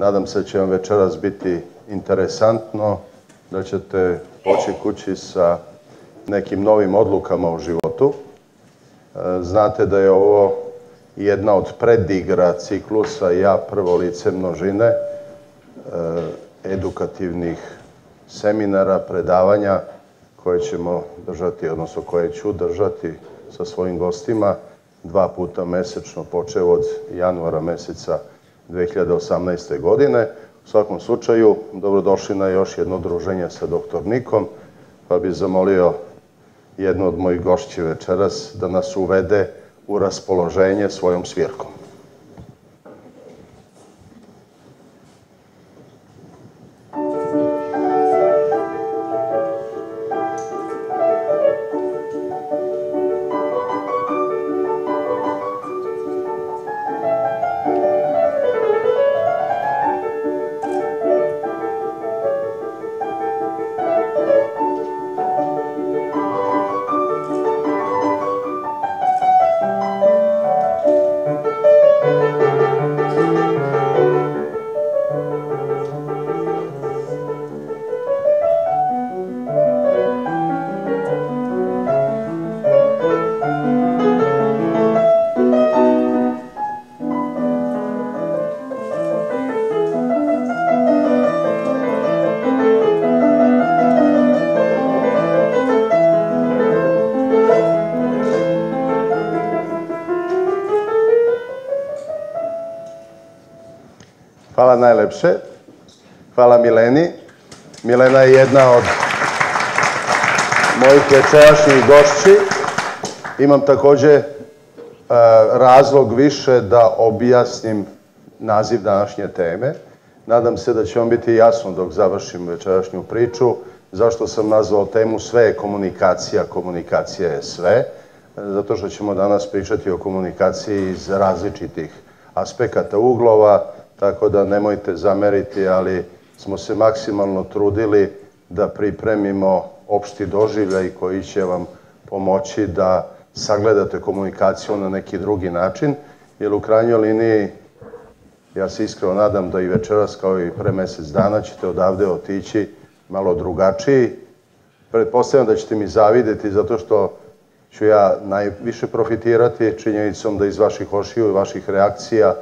Nadam se da će vam večeras biti interesantno, da ćete poći kući sa nekim novim odlukama u životu. Znate da je ovo jedna od predigra ciklusa Ja prvo lice množine, edukativnih seminara, predavanja koje ćemo držati, odnosno koje ću držati sa svojim gostima 2 puta mesečno, počeo od januara meseca 2018. godine. U svakom slučaju, dobrodošli na još jedno druženje sa dr. Nikom, pa bih zamolio jednu od mojih gošći večeras da nas uvede u raspoloženje svojom svirkom. Hvala najlepše. Hvala Mileni. Milena je jedna od mojih večerašnjih gošći. Imam takođe razlog više da objasnim naziv današnje teme. Nadam se da će vam biti jasno dok završim večerašnju priču zašto sam nazvao temu Sve je komunikacija, komunikacija je sve. Zato što ćemo danas pričati o komunikaciji iz različitih aspekata, uglova, tako da nemojte zameriti, ali smo se maksimalno trudili da pripremimo opšti doživljaj koji će vam pomoći da sagledate komunikaciju na neki drugi način, jer u krajnjoj liniji, ja se iskreno nadam da i večeras kao i pre mesec dana ćete odavde otići malo drugačiji. Pretpostavljam da ćete mi zavideti zato što ću ja najviše profitirati činjenicom da iz vaših očiju i vaših reakcija,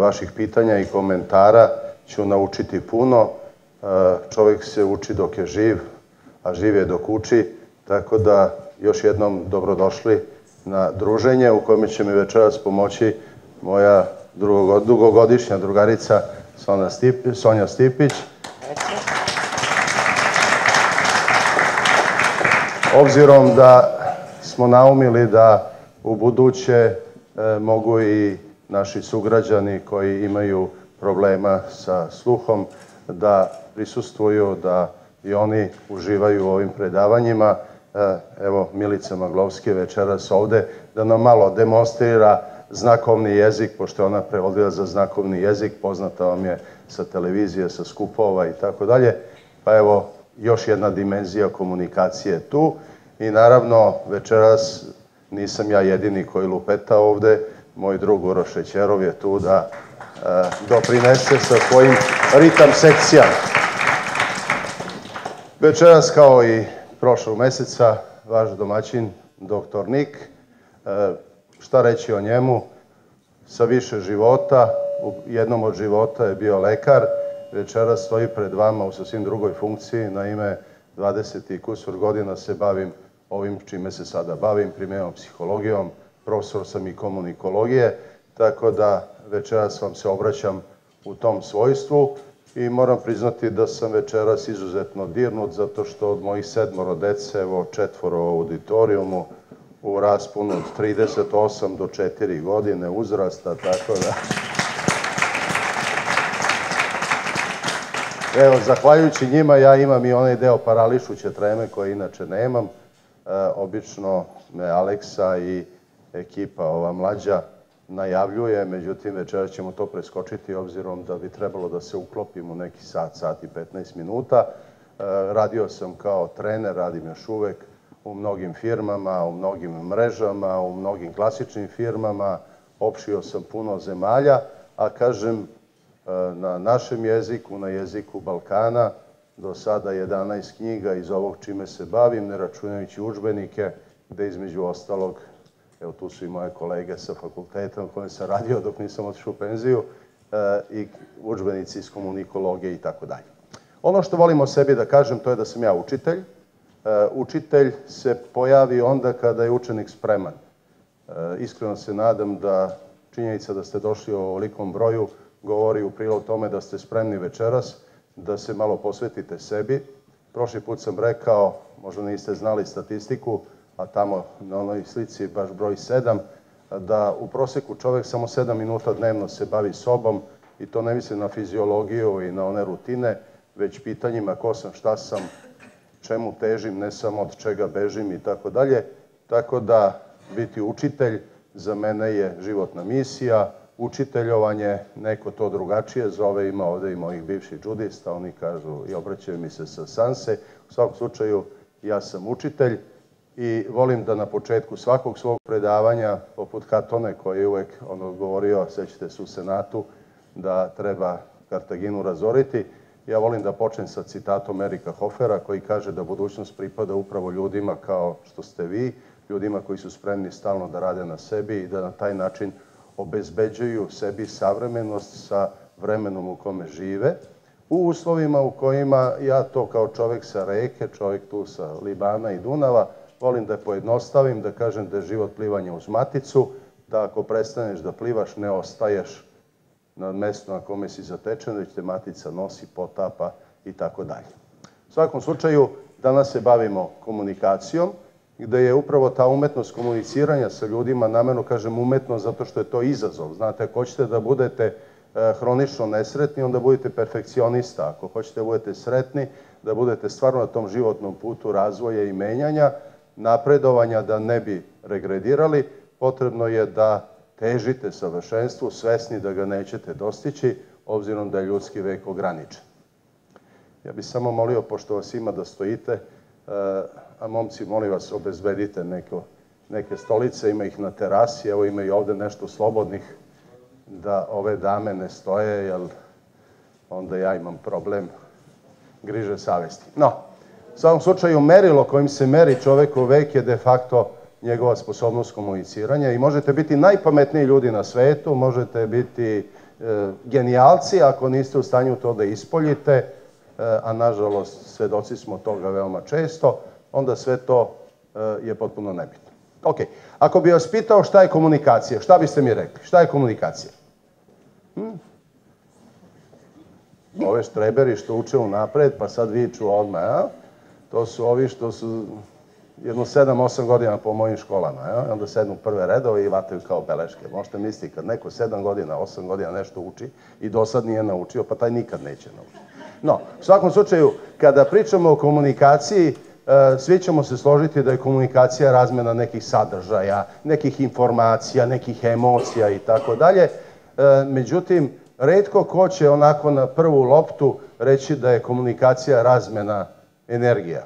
vaših pitanja i komentara ću naučiti puno. Čovjek se uči dok je živ, a živ je dok uči, tako da još jednom dobrodošli na druženje u kojem će mi večeras pomoći moja dugogodišnja drugarica Sonja Stipić. Obzirom da smo naumili da u buduće mogu i naši sugrađani koji imaju problema sa sluhom, da prisustvuju, da i oni uživaju u ovim predavanjima. Evo, Milica Maglovski je večeras ovde, da nam malo demonstrira znakovni jezik, pošto je ona prevodila za znakovni jezik, poznata vam je sa televizije, sa skupova i tako dalje. Pa evo, još jedna dimenzija komunikacije tu. I naravno, večeras nisam ja jedini koji lupeta ovde, moj drug Uroš Ećerov je tu da doprinese sa svojim ritam sekcijama. Večeras, kao i prošlog meseca, vaš domaćin, dr. Nik. Šta reći o njemu? Sa više života, u jednom od života je bio lekar, večeras stoji pred vama u sasvim drugoj funkciji, na ime 20 i kusur godina se bavim ovim čime se sada bavim, primenjenom psihologijom, profesor sam i komunikologije, tako da večeras vam se obraćam u tom svojstvu i moram priznati da sam večeras izuzetno dirnut zato što od mojih 7 dece, evo 4 u auditorijumu, u rasponu od 38 do 4 godine uzrasta, tako da... Evo, zahvaljujući njima ja imam i onaj deo parališuće treme koje inače nemam, obično me Aleksa i ekipa, ova mlađa, najavljuje, međutim večeras ćemo to preskočiti obzirom da bi trebalo da se uklopimo neki sat, sat i 15 minuta. Radio sam kao trener, radim još uvek u mnogim firmama, u mnogim mrežama, u mnogim klasičnim firmama, opšio sam puno zemalja, a kažem, na našem jeziku, na jeziku Balkana, do sada 11 knjiga iz ovog čime se bavim, ne računajući udžbenike, gde između ostalog, evo tu su i moje kolege sa fakulteta na kojem sam radio dok nisam otišao u penziju, i udžbenici iz komunikologije i tako dalje. Ono što volim o sebi da kažem, to je da sam ja učitelj. Učitelj se pojavi onda kada je učenik spreman. Iskreno se nadam da činjenica da ste došli u ovolikom broju govori u prilog tome da ste spremni večeras, da se malo posvetite sebi. Prošli put sam rekao, možda niste znali statistiku, a tamo na onoj slici baš broj 7, da u proseku čovek samo 7 minuta dnevno se bavi sobom, i to ne mislim na fiziologiju i na one rutine, već pitanjima ko sam, šta sam, čemu težim, ne samo od čega bežim i tako dalje. Tako da biti učitelj za mene je životna misija, učiteljovanje, neko to drugačije zove, ima ovde i mojih bivših džudista, oni kažu i obraćaju mi se sa sanse. U svakom slučaju ja sam učitelj i volim da na početku svakog svog predavanja, poput Katone koji je uvek govorio, sećate se u Senatu, da treba Kartaginu razoriti, ja volim da počnem sa citatom Erika Hofera koji kaže da budućnost pripada upravo ljudima kao što ste vi, ljudima koji su spremni stalno da rade na sebi i da na taj način obezbeđuju sebi savremenost sa vremenom u kome žive, u uslovima u kojima ja to kao čovek sa reke, čovek tu sa Libana i Dunava, volim da pojednostavim, da kažem da je život plivanja uz maticu, da ako prestaneš da plivaš ne ostaješ na mestu na kome si zatečen, već te matica nosi, potapa i tako dalje. U svakom slučaju, danas se bavimo komunikacijom, gde je upravo ta umetnost komuniciranja sa ljudima, namerno kažem umetnost zato što je to izazov. Znate, ako hoćete da budete hronično nesretni, onda budete perfekcionista. Ako hoćete da budete sretni, da budete stvarno na tom životnom putu razvoja i menjanja, napredovanja, da ne bi regredirali, potrebno je da težite savršenstvu, svesni da ga nećete dostići, obzirom da je ljudski vek ograničen. Ja bih samo molio, pošto vas ima da stojite, a momci, molim vas, obezbedite neke stolice, ima ih na terasi, evo ima i ovde nešto slobodnih, da ove dame ne stoje, jer onda ja imam problem griže savesti. No, u svakom slučaju, merilo kojim se meri čovekov vek je de facto njegova sposobnost komuniciranja i možete biti najpametniji ljudi na svetu, možete biti genijalci ako niste u stanju to da ispoljite, a nažalost svedoci smo toga veoma često, onda sve to je potpuno nebitno. Ok, ako bi vas pitao šta je komunikacija, šta biste mi rekli? Šta je komunikacija? Ove štreberi što uče unapred, pa sad viču odmah, a? To su ovi što su jedno 7-8 godina po mojim školama, onda sednu prve redove i vataju kao beleške. Možete misliti, kad neko 7 godina, 8 godina nešto uči i do sad nije naučio, pa taj nikad neće naučiti. No, u svakom slučaju, kada pričamo o komunikaciji, svi ćemo se složiti da je komunikacija razmena nekih sadržaja, nekih informacija, nekih emocija i tako dalje. Međutim, retko ko će onako na prvu loptu reći da je komunikacija razmena energija.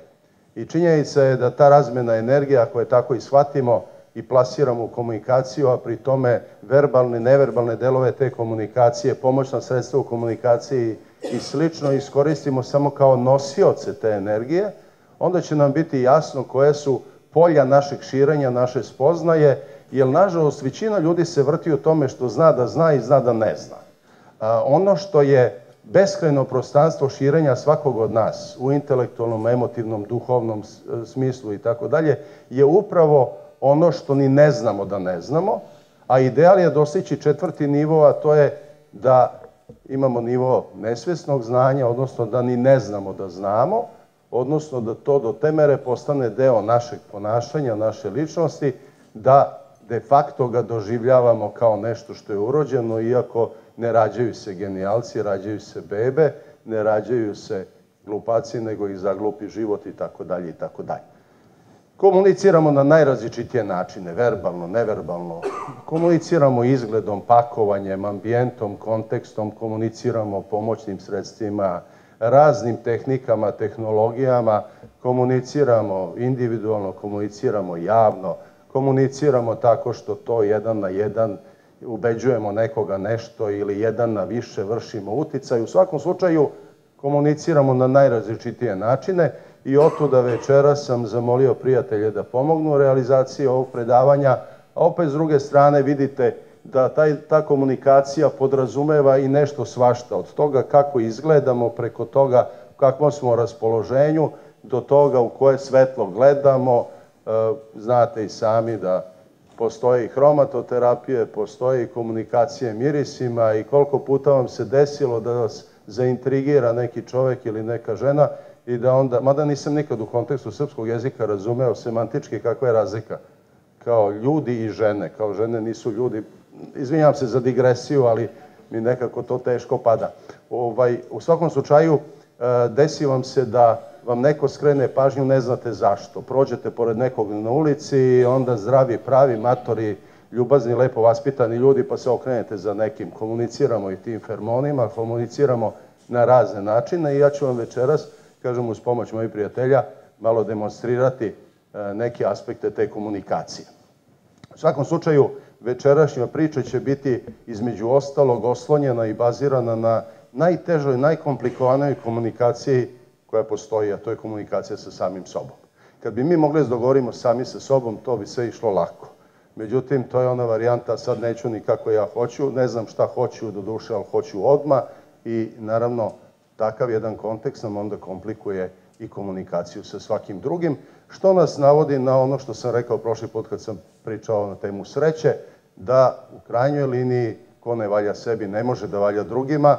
I činjenica je da ta razmena energija, ako je tako i shvatimo i plasiramo u komunikaciju, a pri tome verbalne, neverbalne delove te komunikacije, pomoćna sredstva u komunikaciji i slično iskoristimo samo kao nosioce te energije, onda će nam biti jasno koje su polja našeg širenja, naše spoznaje, jer nažalost većina ljudi se vrti u tome što zna da zna i zna da ne zna. Ono što je beskrajno prostranstvo širenja svakog od nas u intelektualnom, emotivnom, duhovnom smislu i tako dalje je upravo ono što ni ne znamo da ne znamo, a ideal je dostići četvrti nivo, a to je da imamo nivo nesvesnog znanja, odnosno da ni ne znamo da znamo, odnosno da to do te mere postane deo našeg ponašanja, naše ličnosti, da de facto ga doživljavamo kao nešto što je urođeno, iako ne rađaju se genijalci, rađaju se bebe, ne rađaju se glupaci, nego ih zaglupi život i tako dalje i tako dalje. Komuniciramo na najrazličitije načine, verbalno, neverbalno. Komuniciramo izgledom, pakovanjem, ambijentom, kontekstom, komuniciramo pomoćnim sredstvima, raznim tehnikama, tehnologijama, komuniciramo individualno, komuniciramo javno, komuniciramo tako što to jedan na jedan ubeđujemo nekoga nešto ili jedan na više vršimo uticaj. U svakom slučaju komuniciramo na najrazličitije načine i otuda večera sam zamolio prijatelje da pomognu u realizaciji ovog predavanja, a opet s druge strane vidite da ta komunikacija podrazumeva i nešto svašta, od toga kako izgledamo, preko toga u kakvom smo raspoloženju, do toga u koje svetlo gledamo. Znate i sami da postoje i hromatoterapije, postoje i komunikacije mirisima i koliko puta vam se desilo da vas zaintrigira neki čovek ili neka žena i da onda, mada nisam nikad u kontekstu srpskog jezika razumeo semantički kakva je razlika, kao ljudi i žene, kao žene nisu ljudi, izvinjam se za digresiju, ali mi nekako to teško pada. U svakom slučaju, desi vam se da vam neko skrene pažnju, ne znate zašto. Prođete pored nekog na ulici i onda zdravi, pravi, matori, ljubazni, lepo vaspitani ljudi, pa se okrenete za nekim. Komuniciramo i tim feromonima, komuniciramo na razne načine i ja ću vam večeras, kažem uz pomoć mojih prijatelja, malo demonstrirati neke aspekte te komunikacije. U svakom slučaju, večerašnja priča će biti između ostalog oslonjena i bazirana na najtežoj, najkomplikovanoj komunikaciji koja postoji, a to je komunikacija sa samim sobom. Kad bi mi mogli dogovoriti sami sa sobom, to bi sve išlo lako. Međutim, to je ona varijanta, sad neću ni kako ja hoću, ne znam šta hoću do duše, ali hoću odmah i naravno takav jedan kontekst nam onda komplikuje i komunikaciju sa svakim drugim, što nas navodi na ono što sam rekao prošli put kad sam pričao na temu sreće, da u krajnjoj liniji ko ne valja sebi ne može da valja drugima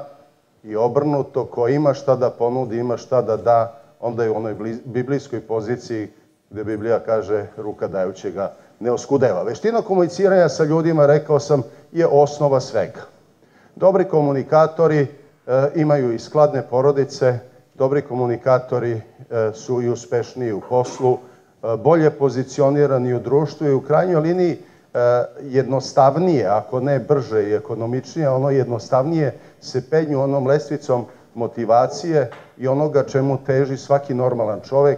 i obrnuto, ko ima šta da ponudi, ima šta da da, onda je u onoj biblijskoj poziciji gde Biblija kaže ruka dajućega ne oskudeva. Veština komuniciranja sa ljudima, rekao sam, je osnova svega. Dobri komunikatori imaju i skladne porodice, dobri komunikatori su i uspešniji u poslu, bolje pozicionirani u društvu i u krajnjoj liniji jednostavnije, ako ne brže i ekonomičnije, ono jednostavnije se penju onom lestvicom motivacije i onoga čemu teži svaki normalan čovek,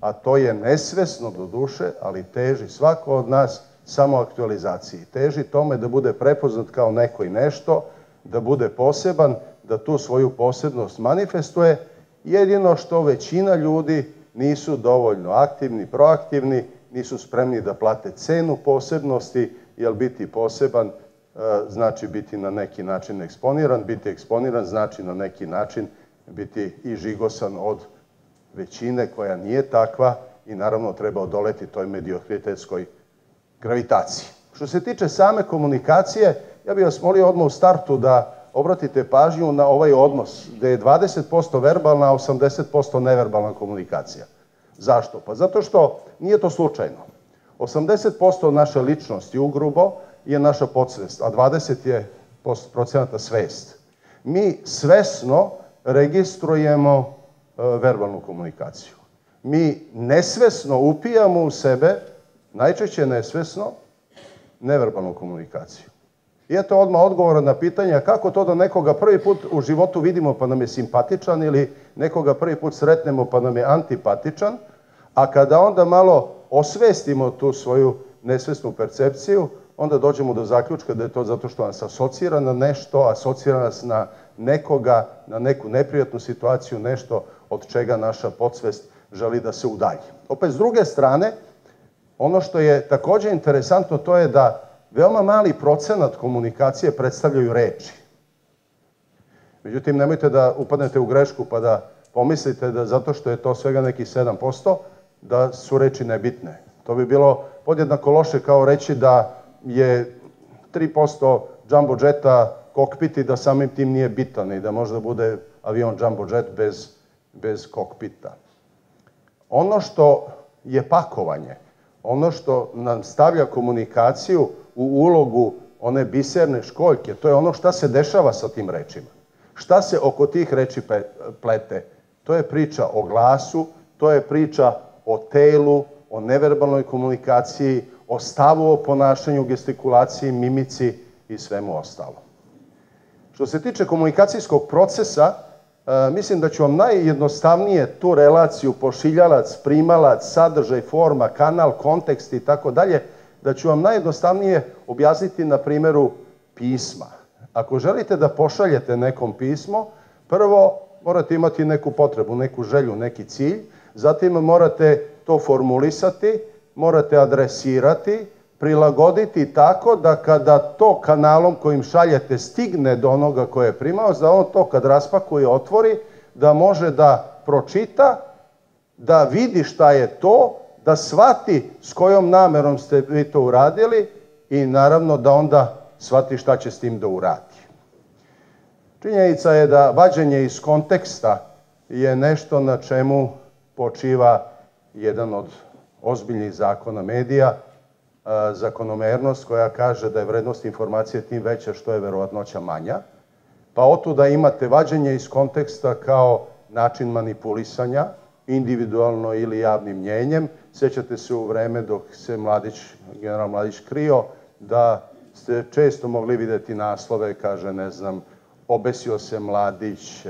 a to je nesvesno do duše, ali teži svako od nas samo aktualizaciji. Teži tome da bude prepoznat kao neko i nešto, da bude poseban, da tu svoju posebnost manifestuje, jedino što većina ljudi nisu dovoljno aktivni, proaktivni, nisu spremni da plate cenu posebnosti, jer biti poseban znači biti na neki način eksponiran, biti eksponiran znači na neki način biti i žigosan od većine koja nije takva i naravno treba odoleti toj mediokritetskoj gravitaciji. Što se tiče same komunikacije, ja bih vas molio odmah u startu da obratite pažnju na ovaj odnos, gde je 20% verbalna, a 80% neverbalna komunikacija. Zašto? Pa zato što nije to slučajno. 80% naše ličnosti ugrubo je naša podsvest, a 20% je procenata svest. Mi svesno registrujemo verbalnu komunikaciju. Mi nesvesno upijamo u sebe, najčešće nesvesno, neverbalnu komunikaciju. I eto odmah odgovora na pitanje kako to da nekoga prvi put u životu vidimo pa nam je simpatičan ili nekoga prvi put sretnemo pa nam je antipatičan, a kada onda malo osvestimo tu svoju nesvesnu percepciju, onda dođemo do zaključka da je to zato što nas asocira na nešto, asocira nas na nekoga, na neku neprijatnu situaciju, nešto od čega naša podsvest želi da se udalji. Opet, s druge strane, ono što je takođe interesantno to je da veoma mali procenat komunikacije predstavljaju reči. Međutim, nemojte da upadnete u grešku pa da pomislite da zato što je to svega nekih 7%, da su reči nebitne. To bi bilo podjednako loše kao reći da je 3% džambo džeta kokpit i da samim tim nije bitan i da možda bude avion džambo džet bez kokpita. Ono što je pakovanje, ono što nam stavlja komunikaciju u ulogu one biserne školjke, to je ono šta se dešava sa tim rečima. Šta se oko tih reči plete? To je priča o glasu, to je priča o telu, o neverbalnoj komunikaciji, o stavu, o ponašanju, gestikulaciji, mimici i svemu ostalo. Što se tiče komunikacijskog procesa, mislim da ću vam najjednostavnije tu relaciju pošiljalac, primalac, sadržaj, forma, kanal, kontekst i tako dalje, da ću vam najjednostavnije objasniti na primjeru pisma. Ako želite da pošaljete nekom pismo, prvo morate imati neku potrebu, neku želju, neki cilj, zatim morate to formulisati, morate adresirati, prilagoditi tako da kada to kanalom kojim šaljete stigne do onoga koje je primao, da on to kad raspakuje, otvori, da može da pročita, da vidi šta je to, da shvati s kojom namerom ste vi to uradili i naravno da onda shvati šta će s tim da uradi. Činjenica je da vađenje iz konteksta je nešto na čemu počiva jedan od ozbiljnih zakona medija, zakonomernost koja kaže da je vrednost informacije tim veća što je verovatnoća manja, pa otuda imate vađenje iz konteksta kao način manipulisanja, individualno ili javnim mnjenjem. Sjećate se u vreme dok se general Mladić krio, da ste često mogli vidjeti naslove, kaže, ne znam, obesio se Mladić,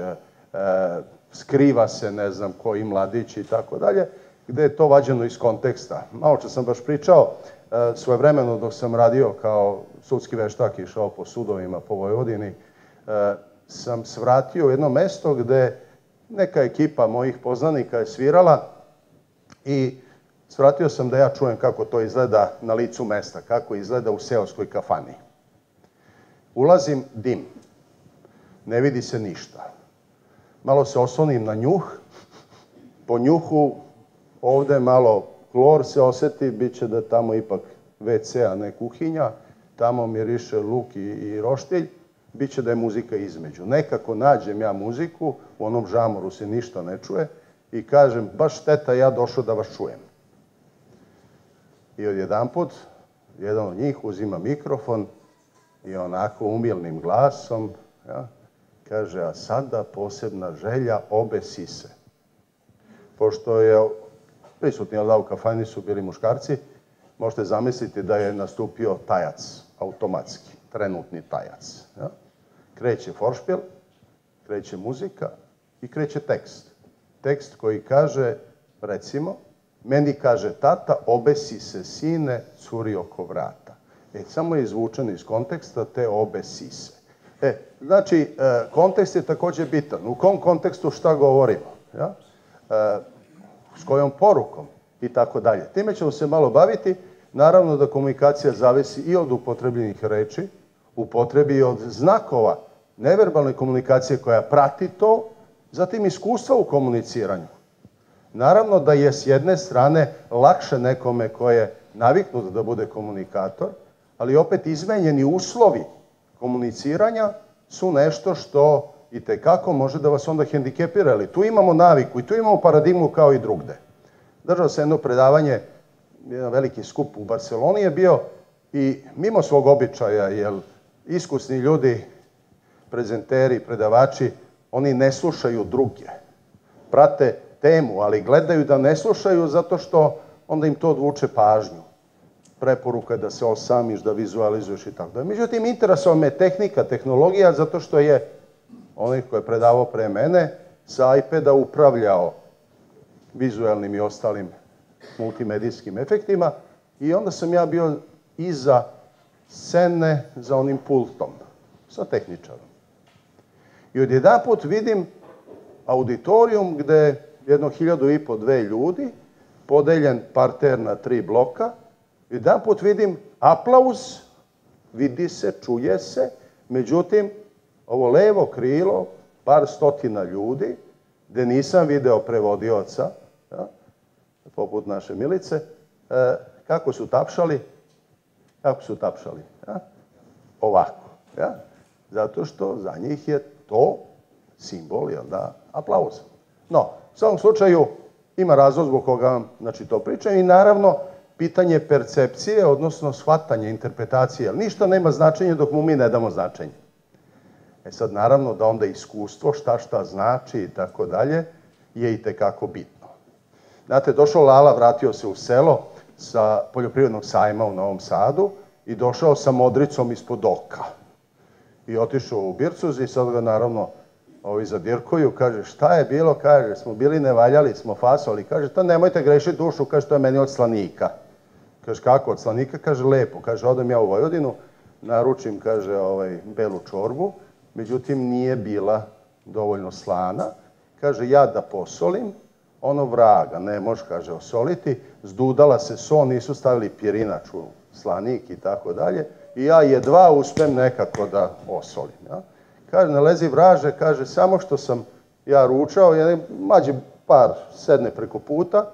skriva se, ne znam, koji Mladić i tako dalje, gde je to vađeno iz konteksta. Malo što sam baš pričao, svojevremeno dok sam radio kao sudski veštak i išao po sudovima po Vojvodini, sam svratio u jedno mesto gde neka ekipa mojih poznanika je svirala i svratio sam da ja čujem kako to izgleda na licu mesta, kako izgleda u seoskoj kafani. Ulazim, dim. Ne vidi se ništa. Malo se oslonim na njuh. Po njuhu ovde malo klor se oseti, bit će da tamo ipak WC-a ne kuhinja, tamo miriše luk i roštilj, bit će da je muzika između. Nekako nađem ja muziku, u onom žamoru se ništa ne čuje i kažem, baš šteta, ja došao da vas čujem. I odjedanput, jedan od njih uzima mikrofon i onako umilnim glasom kaže, a sada posebna želja, obesi se. Pošto je prisutni u kafani su bili muškarci, možete zamisliti da je nastupio tajac, automatski, trenutni tajac. Kreće foršpil, kreće muzika i kreće tekst. Tekst koji kaže, recimo, meni kaže tata, obesi se sine, curi oko vrata. Samo je izvučen iz konteksta te obesi se. Znači, kontekst je također bitan. U kom kontekstu šta govorimo? S kojom porukom? I tako dalje. Time ćemo se malo baviti. Naravno da komunikacija zavisi i od upotrebljenih reči, upotrebi i od znakova neverbalne komunikacije koja prati to, zatim iskustva u komuniciranju. Naravno da je s jedne strane lakše nekome ko je naviknut da bude komunikator, ali opet izmenjeni uslovi komuniciranja su nešto što i tekako može da vas onda hendikepira. Ali tu imamo naviku i tu imamo paradigmu kao i drugde. Držao se jedno predavanje, jedan veliki skup u Barceloni je bio i mimo svog običaja, jer iskusni ljudi, prezenteri, predavači, oni ne slušaju druge. Prate temu, ali gledaju da ne slušaju zato što onda im to odvuče pažnju. Preporuka je da se osamiš, da vizualizuješ i tako da. Međutim, interesuje me tehnika, tehnologija, zato što je onih koji je predavao pre mene sa iPada upravljao vizualnim i ostalim multimedijskim efektima i onda sam ja bio iza scene za onim pultom, sa tehničarom. I odjedan put vidim auditorijum gde jedno 1500-2000 ljudi, podeljen parter na 3 bloka, jedan put vidim aplauz, vidi se, čuje se, međutim, ovo levo krilo, par stotina ljudi, gde nisam video prevodioca, poput naše Milice, kako su tapšali, ovako. Zato što za njih je to simbol, jel da, aplauza. No, u svakom slučaju, ima razlog zbog koga to pričam i naravno, pitanje percepcije, odnosno shvatanje, interpretacije, jer ništa nema značenje dok mu mi ne damo značenje. E sad, naravno da onda iskustvo, šta znači i tako dalje, je i tekako bitno. Znate, došao Lala, vratio se u selo sa poljoprivrednog sajma u Novom Sadu i došao sa modricom ispod oka. I otišao u Bircuz i sad ga naravno ovi zadirkuju, kaže, šta je bilo, kaže, smo bili nevaljali, smo fasovali, kaže, to nemojte grešiti dušu, kaže, to je meni od slanika. Kaže, kako od slanika? Kaže, lepo. Kaže, odem ja u Vojvodinu, naručim, kaže, belu čorbu, međutim nije bila dovoljno slana. Kaže, ja da posolim, ono vraga, ne može, kaže, osoliti, zdudala se so, nisu stavili pirinač u slanik i tako dalje, i ja jedva uspem nekako da osolim. Kaže, nalezi vraže, kaže, samo što sam ja ručao, mađi par sedne preko puta,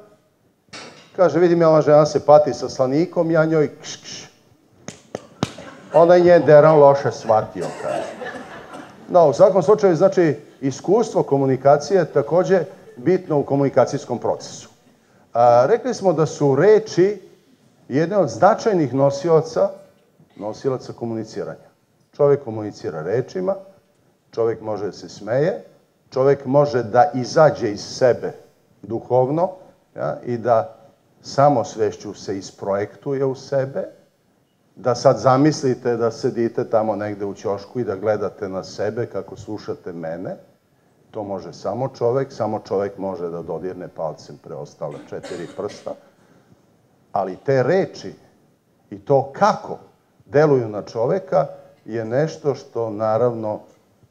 kaže, vidim ja, ona žena se pati sa slanikom, ja njoj kškš. Onda je njen deran loše shvatio, kaže. No, u svakom slučaju, znači, iskustvo komunikacije je također bitno u komunikacijskom procesu. Rekli smo da su reči jedne od značajnih nosilaca komuniciranja. Čovjek komunicira rečima, čovjek može da se smeje, čovjek može da izađe iz sebe duhovno i da samosvešću se isprojektuje u sebe, da sad zamislite da sedite tamo negde u ćošku i da gledate na sebe kako slušate mene. To može samo čovjek može da dodirne palcem preostale 4 prsta. Ali te reči i to kako deluju na čovjeka je nešto što naravno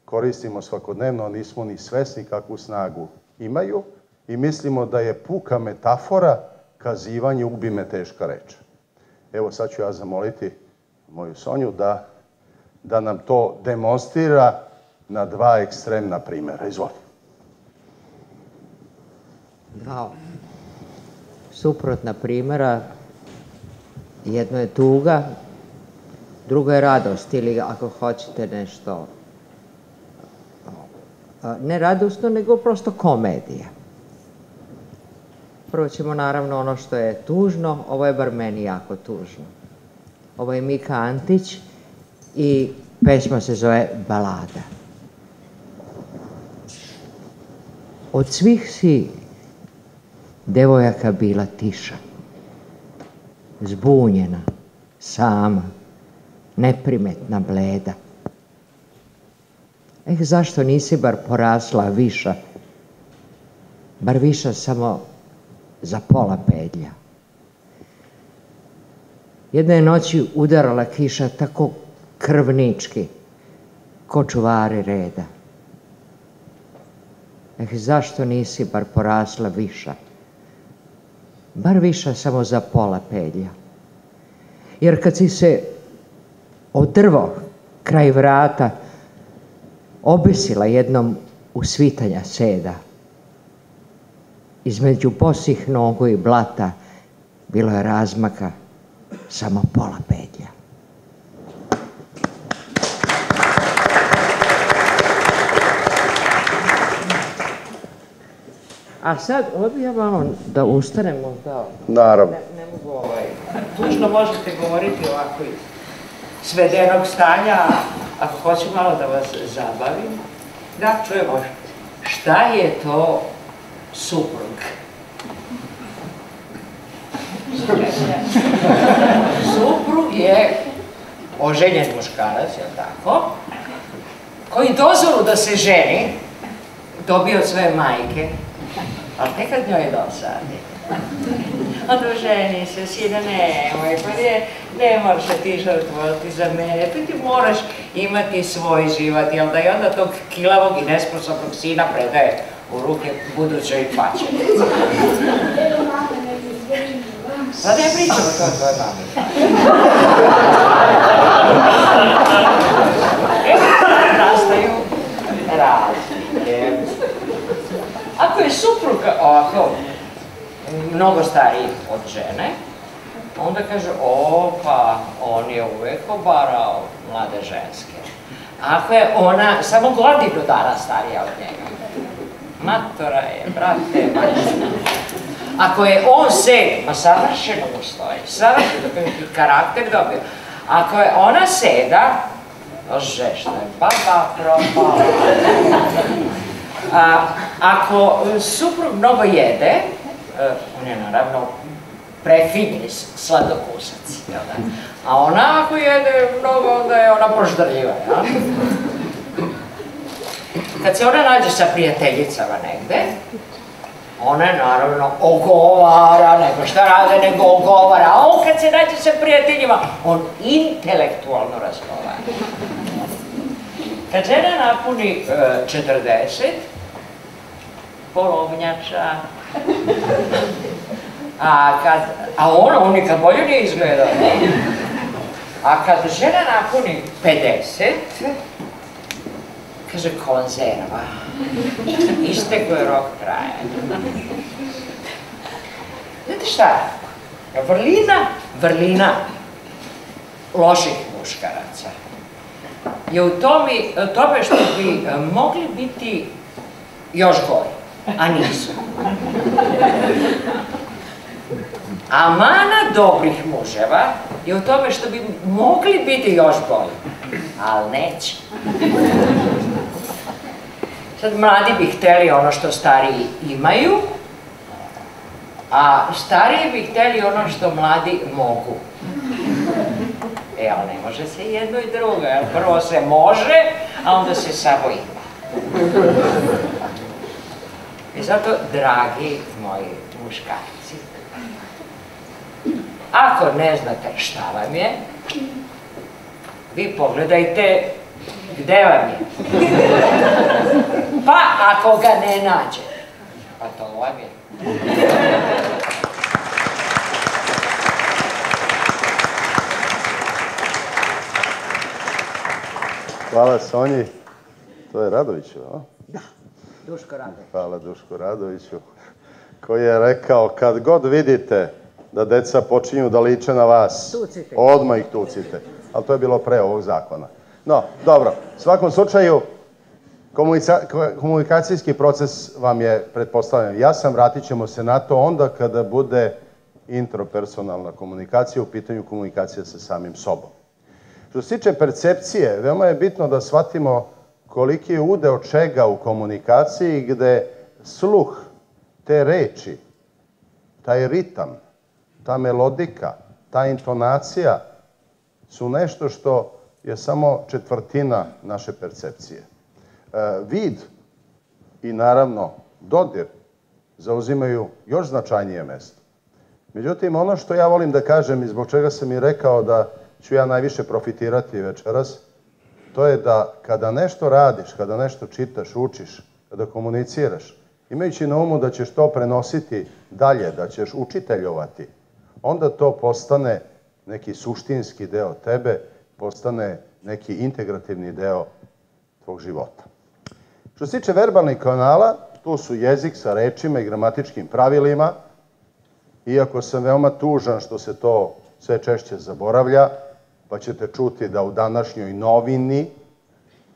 koristimo svakodnevno, nismo ni svesni kakvu snagu imaju i mislimo da je puka metafora kazivanje ubi me teška reč. Evo sad ću ja zamoliti moju Sonju da nam to demonstrira na 2 ekstremna primjera. Izvoli. Dva suprotna primjera. Jedno je tuga, drugo je radost ili ako hoćete nešto ne radosno, nego prosto komedija. Prvo ćemo naravno ono što je tužno, ovo je bar meni jako tužno. Ovo je Mika Antić i pesma se zove Balada. Od svih si devojaka bila tiša, zbunjena, sama, neprimetna, bleda. Eh, zašto nisi bar porasla viša, bar viša samo za pola pedlja. Jedne noći udarala kiša tako krvnički, ko čuvari reda. Eh, zašto nisi bar porasla viša, bar viša samo za pola pedlja. Jer kad si se o drvo kraj vrata obesila jednom usvitanja seda, između bosih nogu i blata bilo je razmaka samo pola pedlja. A sad, ovo bi ja malo da ustanem možda... Naravno. Ne mogu tužno možete govoriti ovako iz svedenog stanja, ako hoću malo da vas zabavim, da čujemo šta je to suprug. Suprug je oženjen muškarac, je li tako? Koji dozvolu da se ženi dobio od svoje majke, ali nekad njoj dosadi. Oduženi se, sida, nemoj, pa ne moraš se ti žrtvovati za mene, pa ti moraš imati svoj život, jel da je onda tog kilavog i nesposobnog sina predaje u ruke budućoj pačenici. Pa ne pričamo to o tvoj mami. Evo kada nastaju razlike. Ako je supruga ovako mnogo stariji od žene, onda kaže, o, pa on je uvek obarao mlade ženske. Ako je ona samo godinu dana starija od njega, matora je, brate, mačina. Ako je on sedma, savršeno mu stoji, savršeno i karakter dobio. Ako je ona seda, žešta je baba propala. Ako suprug mnogo jede, on je naravno prefini sladokusac, a ona ako jede mnogo, onda je ona poždrljiva. Kad se ona nađe sa prijateljicama negde, Ona je naravno ogovara, nego šta rade, nego ogovara, a on kad se nađe sa prijateljima, on intelektualno razgovara. Kad žena napuni 40, polovnjača, a on nikad bolje nije izgledao. A kad žena napuni 50, kaže konzerva, istekao je rok trajanja. Znate šta, vrlina loših muškaraca je u tome što bi mogli biti još gori, a nisu. A mana dobrih muževa je u tome što bi mogli biti još bolji, ali neće. Sad, mladi bi hteli ono što stariji imaju, a stariji bi hteli ono što mladi mogu. E, ali ne može se jedno i drugo, jer prvo se može, a onda se samo ima. I zato, dragi moji muškarci, ako ne znate šta vam je, vi pogledajte gde vam je. Pa ako ga ne nađe, pa to vam je. Hvala Sonji. To je Radoviću, a? Da, Duško Radović. Hvala Duško Radoviću, koji je rekao, kad god vidite da deca počinju da liče na vas, odmah ih tucite. Ali to je bilo pre ovog zakona. No, dobro, u svakom slučaju, komunikacijski proces vam je pretpostavljen. Ja sam, vratit ćemo se na to onda kada bude intrapersonalna komunikacija, u pitanju komunikacija sa samim sobom. Što se tiče percepcije, veoma je bitno da shvatimo koliki je udeo čega u komunikaciji, gde sluh te reči, taj ritam, ta melodika, ta intonacija su nešto što je samo četvrtina naše percepcije. Vid i naravno dodir zauzimaju još značajnije mesto. Međutim, ono što ja volim da kažem i zbog čega sam i rekao da ću ja najviše profitirati večeras, to je da kada nešto radiš, kada nešto čitaš, učiš, kada komuniciraš, imajući na umu da ćeš to prenositi dalje, da ćeš učiteljovati, onda to postane neki suštinski deo tebe, postane neki integrativni deo tvog života. Što se tiče verbalnih kanala, tu su jezik sa rečima i gramatičkim pravilima, iako sam veoma tužan što se to sve češće zaboravlja, pa ćete čuti da u današnjoj novini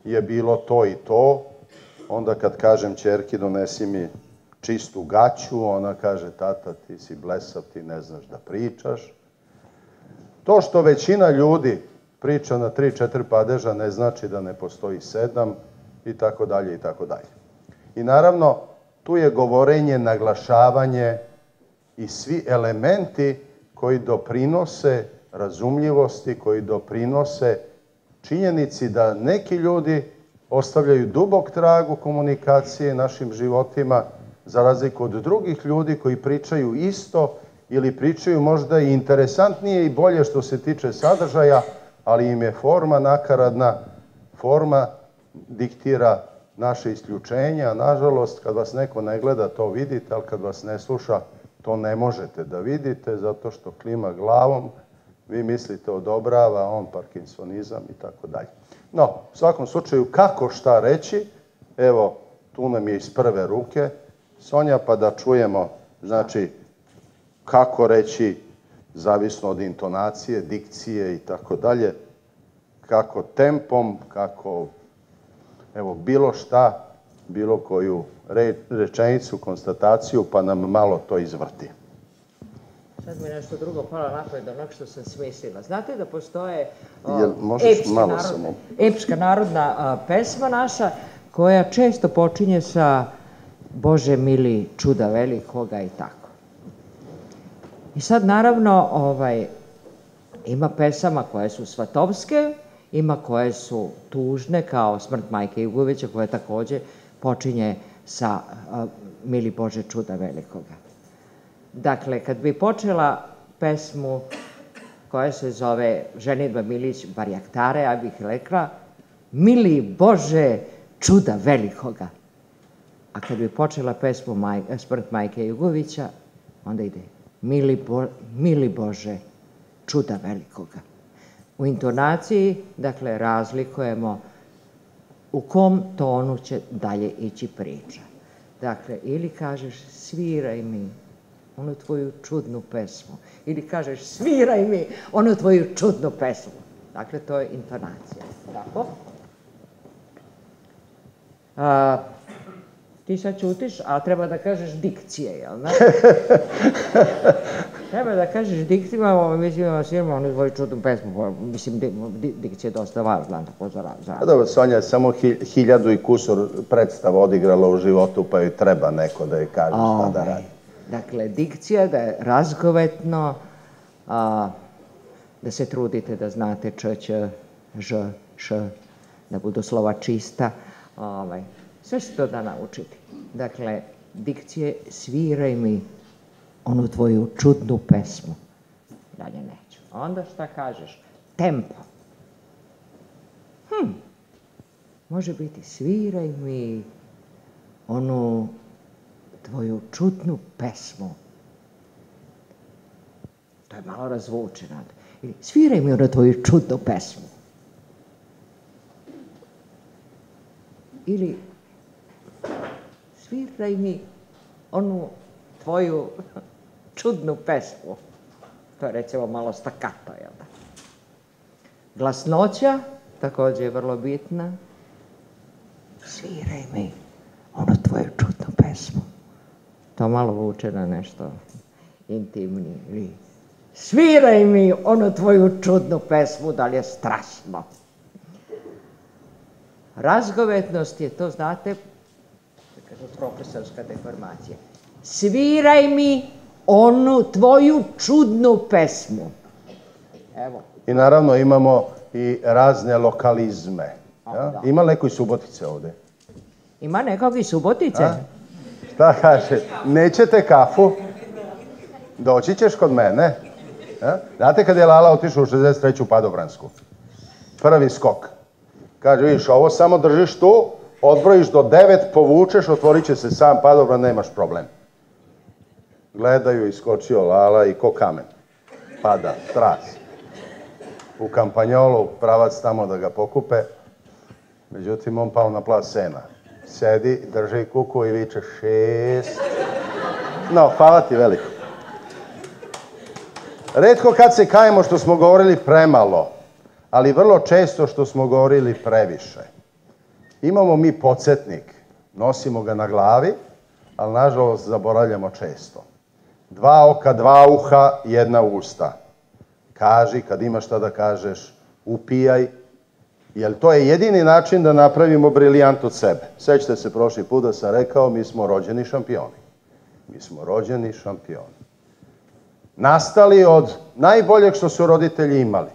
je bilo to i to, onda kad kažem ćerki donesi mi čistu gaću, ona kaže tata ti si blesav, ti ne znaš da pričaš. To što većina ljudi priča na 3-4 padeža ne znači da ne postoji 7 i tako dalje i tako dalje. I naravno, tu je govorenje, naglašavanje i svi elementi koji doprinose razumljivosti, koji doprinose činjenici da neki ljudi ostavljaju dubok trag u komunikaciji našim životima, za razliku od drugih ljudi koji pričaju isto ili pričaju možda i interesantnije i bolje što se tiče sadržaja, ali im je forma nakaradna, forma diktira naše isključenja. Nažalost, kad vas neko ne gleda, to vidite, ali kad vas ne sluša, to ne možete da vidite, zato što klima glavom, vi mislite odobrava, on parkinsonizam i tako dalje. No, u svakom slučaju, kako šta reći, evo, tu nam je iz prve ruke Sonja, pa da čujemo, znači, kako reći, zavisno od intonacije, dikcije i tako dalje, kako tempom, kako, evo, bilo šta, bilo koju rečenicu, konstataciju, pa nam malo to izvrti. Sad mi nešto drugo pala napred onak što sam smislila. Znate da postoje epska narodna pesma naša, koja često počinje sa Bože mili, čuda velikoga i tako. I sad, naravno, ima pesama koje su svatovske, ima koje su tužne, kao Smrt majke Jugovića, koja takođe počinje sa mili Bože, čuda velikoga. Dakle, kad bi počela pesmu koja se zove Ženidba Milić Barjaktare, ja bih rekla, mili Bože, čuda velikoga. A kad bi počela pesmu Smrt Majke Jugovića, onda ide mili Bože, čuda velikoga. U intonaciji, dakle, razlikujemo u kom tonu će dalje ići priča. Dakle, ili kažeš sviraj mi onu tvoju čudnu pesmu, ili kažeš sviraj mi onu tvoju čudnu pesmu. Dakle, to je intonacija. Tako? Ti sad ćutiš, a treba da kažeš dikcije, jel' ne? Treba da kažeš dikcijima, mislim, sviramo onu tvoju čudnu pesmu. Mislim, dikcija je dosta važna, tako za... Dobro, Sonja je samo 1000 i kusur predstava odigrala u životu, pa joj treba neko da joj kaže šta da radi. Dakle, dikcija da je razgovetno, da se trudite da znate č, ć, ž, š, da budu slova čista. Sve se to da naučiti. Dakle, dikcije sviraj mi onu tvoju čudnu pesmu. Dalje neću. Onda šta kažeš? Tempo. Može biti sviraj mi onu tvoju čudnu pesmu. To je malo razvučeno. Ili sviraj mi onu tvoju čudnu pesmu. Ili sviraj mi onu tvoju čudnu pesmu. To je, recimo, malo stakato, jel da? Glasnoća također je vrlo bitna. Sviraj mi onu tvoju čudnu pesmu. To malo vuče na nešto intimnije. Sviraj mi onu tvoju čudnu pesmu, da li je strašno. Razgovetnost je to, znate, profesorska deformacija. Sviraj mi onu tvoju čudnu pesmu. Evo. I naravno imamo i razne lokalizme. Ima neko iz Subotice ovde? Ima nekog iz Subotice? Šta kaže? Nećete kafu? Doći ćeš kod mene. Znate kad je Lala otišao u 63. padobransku? Prvi skok. Kaže, vidiš, ovo samo držiš tu, odbrojiš do 9, povučeš, otvorit će se sam padobran, nemaš problem. Gledaju, iskočio Lala i ko kamen. Pada, tras. U kampanjolu, pravac tamo da ga pokupe. Međutim, on pao na plast sena. Sedi, drži kuku i viče 6. No, hvala ti veliko. Retko kad se kajemo što smo govorili premalo, ali vrlo često što smo govorili previše. Imamo mi podsjetnik, nosimo ga na glavi, ali nažalost zaboravljamo često. 2 oka, 2 uha, 1 usta. Kaži, kad imaš šta da kažeš, upijaj, jer to je jedini način da napravimo briljant od sebe. Sećate se, prošli put da sam rekao, mi smo rođeni šampioni. Mi smo rođeni šampioni. Nastali od najboljeg što su roditelji imali.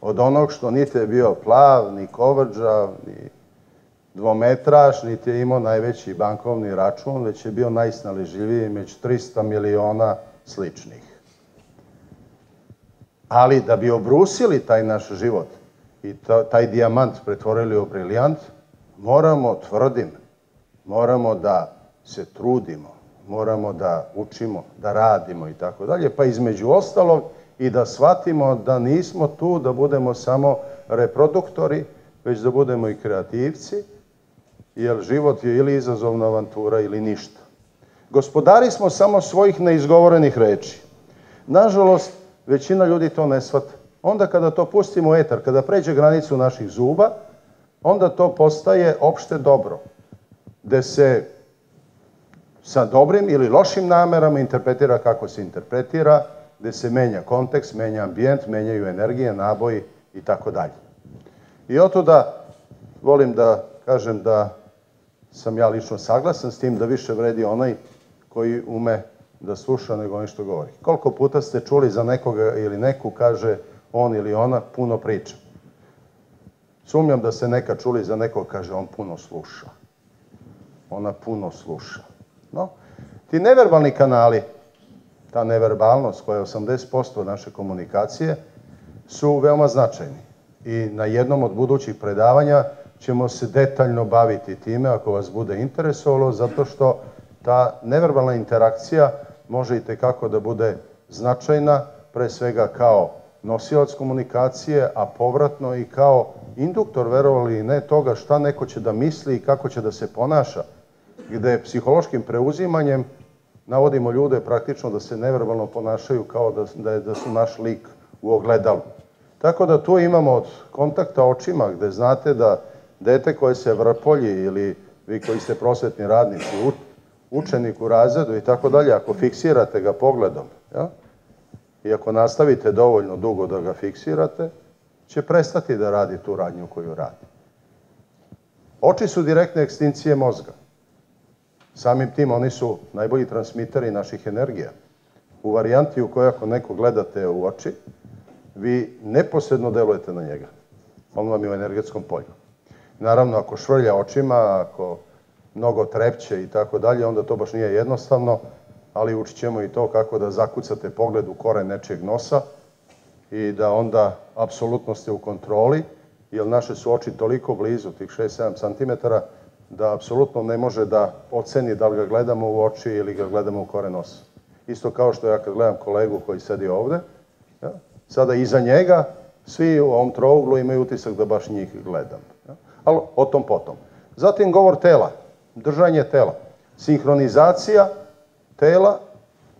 Od onog što niti je bio plav, ni kovrđav, ni dvometraš, niti je imao najveći bankovni račun, već je bio najsnaležljiviji među 300 miliona sličnih. Ali da bi obrusili taj naš život i taj dijamant pretvorili u briljant, moramo, tvrdim, moramo da se trudimo, moramo da učimo, da radimo i tako dalje, pa između ostalog i da shvatimo da nismo tu da budemo samo reproduktori, već da budemo i kreativci, jer život je ili izazovna avantura ili ništa. Gospodari smo samo svojih neizgovorenih reči. Nažalost, većina ljudi to ne shvata. Onda kada to pustimo u etar, kada pređe granicu naših zuba, onda to postaje opšte dobro, gde se sa dobrim ili lošim namerama interpretira kako se interpretira, gde se menja kontekst, menja ambijent, menjaju energije, naboji i tako dalje. I otuda volim da kažem da sam ja lično saglasan s tim da više vredi onaj koji ume da sluša nego onaj što govori. Koliko puta ste čuli za nekoga ili neku, kaže on ili ona, puno priča. Sumnjam da ste nekad čuli za nekog, kaže on puno sluša. ona puno sluša. No, ti neverbalni kanali, ta neverbalnost koja je 80% naše komunikacije, su veoma značajni. I na jednom od budućih predavanja ćemo se detaljno baviti time ako vas bude interesovalo, zato što ta neverbalna interakcija može itekako da bude značajna, pre svega kao nosilac komunikacije, a povratno i kao induktor, verovali ili ne, toga šta neko će da misli i kako će da se ponaša, gde psihološkim preuzimanjem navodimo ljude praktično da se neverbalno ponašaju kao da su naš lik u ogledalu. Tako da tu imamo od kontakta očima, gde znate da dete koje se vrpolji ili vi koji ste prosvetni radnici, učenik u razredu i tako dalje, ako fiksirate ga pogledom, i ako nastavite dovoljno dugo da ga fiksirate, će prestati da radi tu radnju koju radi. Oči su direktne ekstinkcije mozga. Samim tim oni su najbolji transmiteri naših energija. U varijanti u kojoj ako neko gledate u oči, vi neposredno delujete na njega. On vam je u energetskom polju. Naravno, ako švrlja očima, ako mnogo trepće i tako dalje, onda to baš nije jednostavno, ali učit ćemo i to kako da zakucate pogled u koren nečijeg nosa i da onda apsolutno ste u kontroli, jer naše su oči toliko blizu, tih 6-7 cm, da apsolutno ne može da oceni da li ga gledamo u oči ili ga gledamo u koren nosa. Isto kao što ja kad gledam kolegu koji sedi ovde, sada iza njega, svi u ovom trouglu imaju utisak da baš njih gledam. Ali o tom potom. Zatim govor tela, držanje tela, sinhronizacija tela,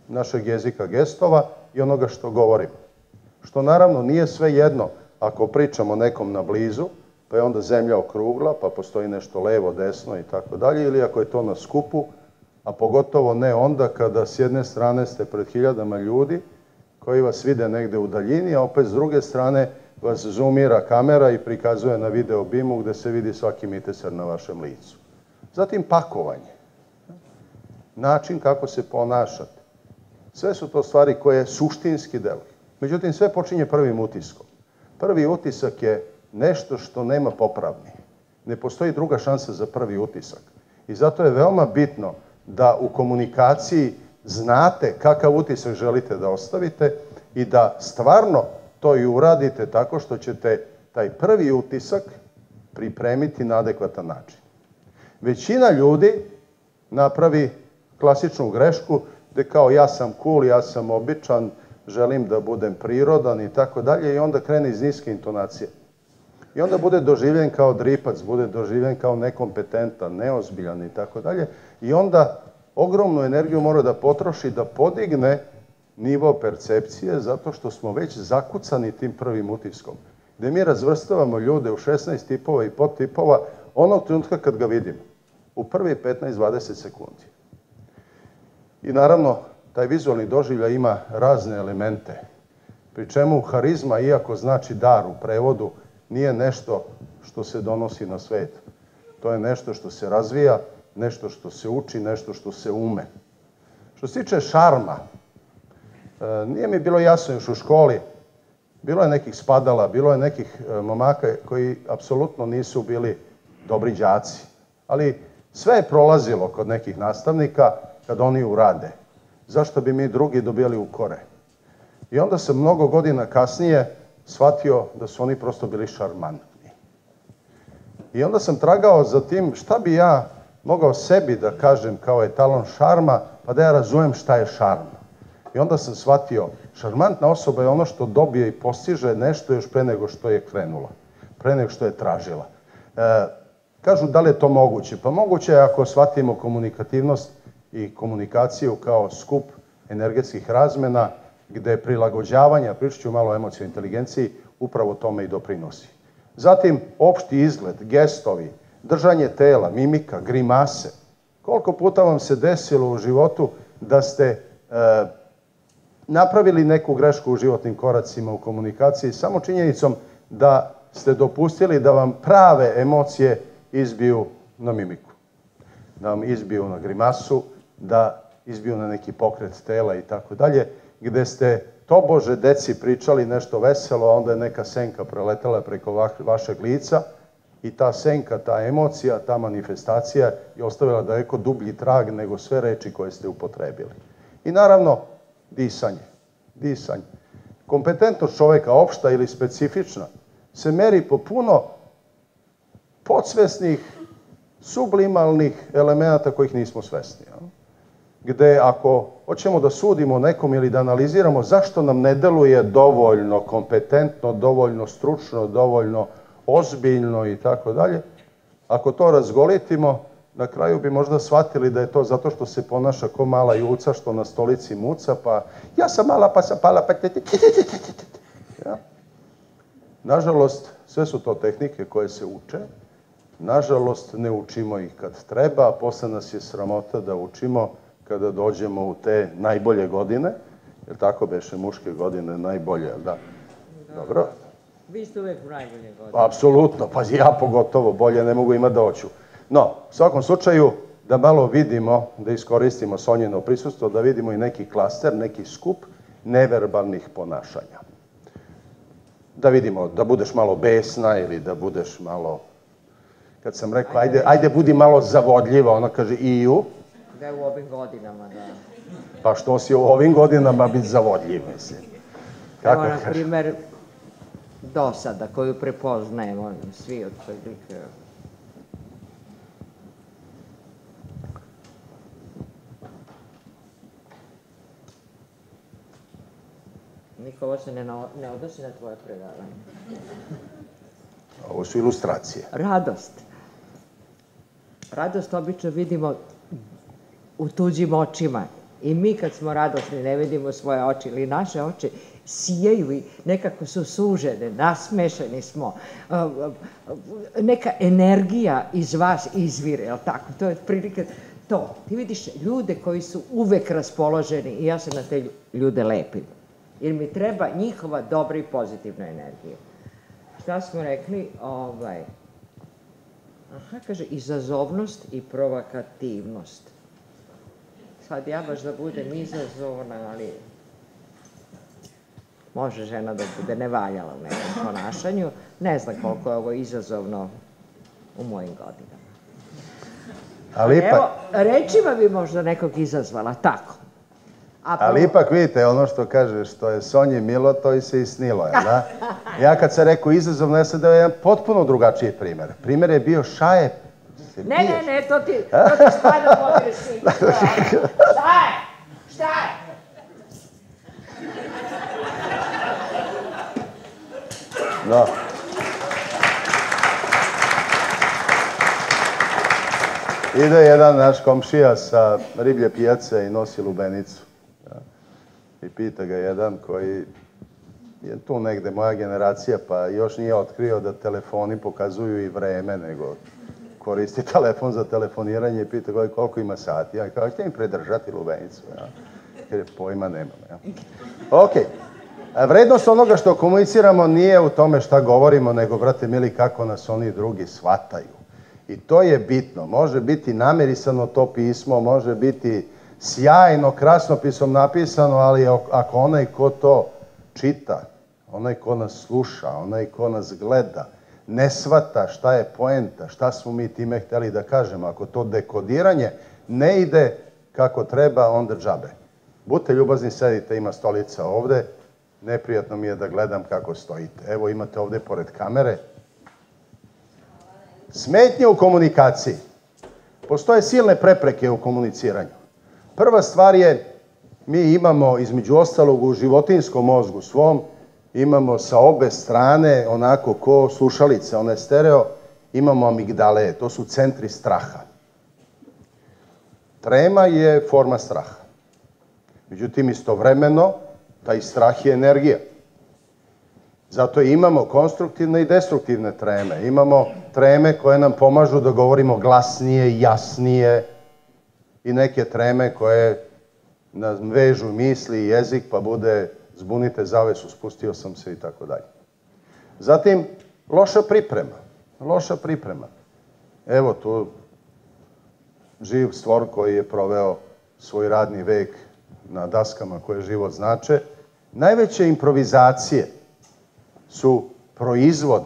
našeg jezika gestova i onoga što govorimo. Što naravno nije sve jedno ako pričamo nekom na blizu, pa je onda zemlja okrugla, pa postoji nešto levo, desno i tako dalje, ili ako je to na skupu, a pogotovo ne onda kada s jedne strane ste pred hiljadama ljudi koji vas vide negde u daljini, a opet s druge strane vas zoomira kamera i prikazuje na video bimu gde se vidi svaki miteser na vašem licu. Zatim pakovanje, način kako se ponašate. Sve su to stvari koje suštinski deluju. Međutim, sve počinje prvim utiskom. Prvi utisak je nešto što nema popravni. Ne postoji druga šansa za prvi utisak. I zato je veoma bitno da u komunikaciji znate kakav utisak želite da ostavite i da stvarno to i uradite tako što ćete taj prvi utisak pripremiti na adekvatan način. Većina ljudi napravi klasičnu grešku gde kao ja sam cool, ja sam običan, želim da budem prirodan i tako dalje i onda krene iz niske intonacije. I onda bude doživljen kao dripac, bude doživljen kao nekompetentan, neozbiljan i tako dalje. I onda ogromnu energiju mora da potroši da podigne nivo percepcije zato što smo već zakucani tim prvim utiskom. Gde mi razvrstavamo ljude u 16 tipova i podtipova onog trenutka kad ga vidimo. U prvi 15-20 sekundi. I naravno, taj vizualni doživljaj ima razne elemente. Pri čemu harizma, iako znači dar u prevodu, nije nešto što se donosi na svet. To je nešto što se razvija, nešto što se uči, nešto što se ume. Što se tiče šarma, nije mi bilo jasno još u školi. Bilo je nekih spadala, bilo je nekih momaka koji apsolutno nisu bili dobri đaci. Ali sve je prolazilo kod nekih nastavnika kad oni urade. Zašto bi mi drugi dobijali u kore? I onda sam mnogo godina kasnije shvatio da su oni prosto bili šarmantni. I onda sam tragao za tim šta bi ja mogao sebi da kažem kao etalon šarma, pa da ja razumem šta je šarma. I onda sam shvatio, šarmantna osoba je ono što dobije i postiže nešto još pre nego što je krenula, pre nego što je tražila. Kažu da li je to moguće? Pa moguće je ako shvatimo komunikativnost i komunikaciju kao skup energetskih razmena, gde prilagođavanja, pričat ću malo o emocijnoj inteligenciji, upravo tome i doprinosi. Zatim, opšti izgled, gestovi, držanje tela, mimika, grimase. Koliko puta vam se desilo u životu da ste napravili neku grešku u životnim koracima u komunikaciji samo činjenicom da ste dopustili da vam prave emocije izbiju na mimiku, da vam izbiju na grimasu, da izbiju na neki pokret tela i tako dalje, gde ste tobože deci pričali nešto veselo, a onda je neka senka preletela preko vašeg lica, I ta senka, ta emocija, ta manifestacija je ostavila daleko dublji trag nego sve reči koje ste upotrebili. I naravno, disanje. Kompetentnost čoveka, opšta ili specifična, se meri po puno podsvesnih, sublimalnih elemenata kojih nismo svesni. Gde ako hoćemo da sudimo nekom ili da analiziramo zašto nam ne deluje dovoljno kompetentno, dovoljno stručno, dovoljno ozbiljno i tako dalje, ako to razgolitimo, na kraju bi možda shvatili da je to zato što se ponaša ko mala juca što na stolici muca, pa ja sam mala pa sam pala, pa nažalost, sve su to tehnike koje se uče. Nažalost, ne učimo ih kad treba, a posle nas je sramota da učimo kada dođemo u te najbolje godine, jer tako beše muške godine najbolje, jel da? Dobro? Vi ste uvek u najbolje godine. Apsolutno, pa ja pogotovo, bolje ne mogu imati da hoću. No, u svakom slučaju, da malo vidimo, da iskoristimo Sonjino prisustvo, da vidimo i neki klaster, neki skup neverbalnih ponašanja. Da vidimo, da budeš malo besna ili da budeš malo... Kad sam rekao, ajde budi malo zavodljiva, ona kaže iju. Da je u ovim godinama, da. Pa što si u ovim godinama biti zavodljiv, mislim. Evo, na primer, dosada koju prepoznajemo svi od prilike. Niko, ovo se ne odnosi na tvoje predavanje. Ovo su ilustracije. Radost. Radost obično vidimo u tuđim očima. I mi kad smo radosni ne vidimo svoje oči ili naše oči sijaju i nekako su sužene, nasmešeni smo. Neka energija iz vas izvire, je li tako? To je prilike to. Ti vidiš ljude koji su uvek raspoloženi i ja se na te ljude lepim. Jer mi treba njihova dobra i pozitivna energija. Šta smo rekli? Aha, kaže, izazovnost i provokativnost. Sad ja baš da budem izazovna, ali može žena da bude nevaljala u nekom ponašanju. Ne znam koliko je ovo izazovno u mojim godinama. Ali ipak... Evo, rečima bi možda nekog izazvala, tako. Ali ipak vidite, ono što kaže, što je Sonji milo, to i se i snilo, jel da? Ja kad sam rekao izazovno, ja sam dao jedan potpuno drugačiji primer. Primer je bio šaje... Ne, to ti stvarno potrebno snilo. Šaje! Šaje! No. Ide jedan naš komšija sa riblje pijace i nosi lubenicu. I pita ga jedan koji je tu negde moja generacija, pa još nije otkrio da telefoni pokazuju i vreme, nego koristi telefon za telefoniranje i pita ga koliko ima sati. Ja kao, ćete mi predržati lubenicu? Jer pojma nemam. Ok. Vrednost onoga što komuniciramo nije u tome šta govorimo, nego, brate mili, kako nas oni drugi shvataju. I to je bitno. Može biti namirisano to pismo, može biti sjajno, krasnopisom napisano, ali ako onaj ko to čita, onaj ko nas sluša, onaj ko nas gleda, ne shvata šta je poenta, šta smo mi time hteli da kažemo, ako to dekodiranje ne ide kako treba, onda džabe. Budite ljubazni, sedite, ima stolica ovde, neprijatno mi je da gledam kako stojite. Evo, imate ovde pored kamere. Smetnje u komunikaciji. Postoje silne prepreke u komuniciranju. Prva stvar je, mi imamo, između ostalog, u životinskom mozgu svom, imamo sa obe strane, onako ko slušalice, one stereo, imamo amigdale, to su centri straha. Trema je forma straha. Međutim, istovremeno, taj strah je energija. Zato imamo konstruktivne i destruktivne treme. Imamo treme koje nam pomažu da govorimo glasnije, jasnije, i neke treme koje nas vežu misli i jezik, pa bude zbunite zavesu, spustio sam se i tako dalje. Zatim, loša priprema. Evo tu živ stvor koji je proveo svoj radni vek na daskama koje život znače. Najveće improvizacije su proizvod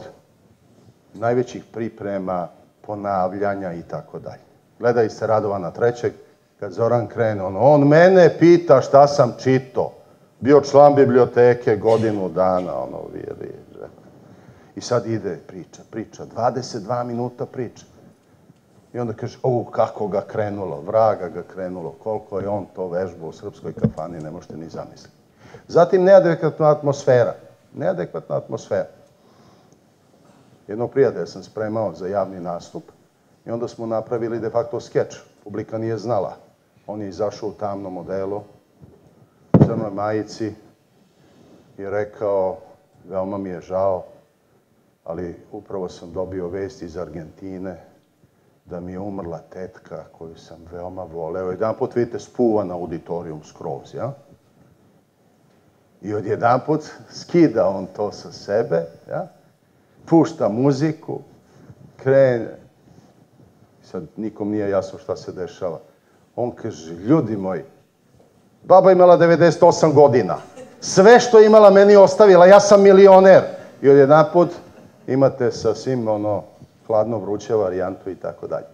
najvećih priprema, ponavljanja i tako dalje. Gledaj se Radovana trećeg, kad Zoran krene, on mene pita šta sam čitao. Bio član biblioteke godinu dana, ono, vjeriže. I sad ide priča, 22 minuta priča. I onda kaže, kako ga krenulo, vraga ga krenulo, koliko je on to vežbao u srpskoj kafani, ne možete ni zamisliti. Zatim neadekvatna atmosfera. Jednog prijatelja sam spremao za javni nastup i onda smo napravili de facto skeč. Publika nije znala. On je izašao u tamnom odelu, u crnoj majici i rekao, veoma mi je žao, ali upravo sam dobio vest iz Argentine da mi je umrla tetka koju sam veoma voleo. Jedan put vidite spuvan auditorijum skroz, ja? I odjedan put skida on to sa sebe, ja? Pušta muziku, krene. Sad nikom nije jasno šta se dešava. On kaže, ljudi moji, baba imala 98 godina. Sve što je imala meni ostavila, ja sam milioner. I odjedan put imate sasvim ono hladno vruće varijantu i tako dalje.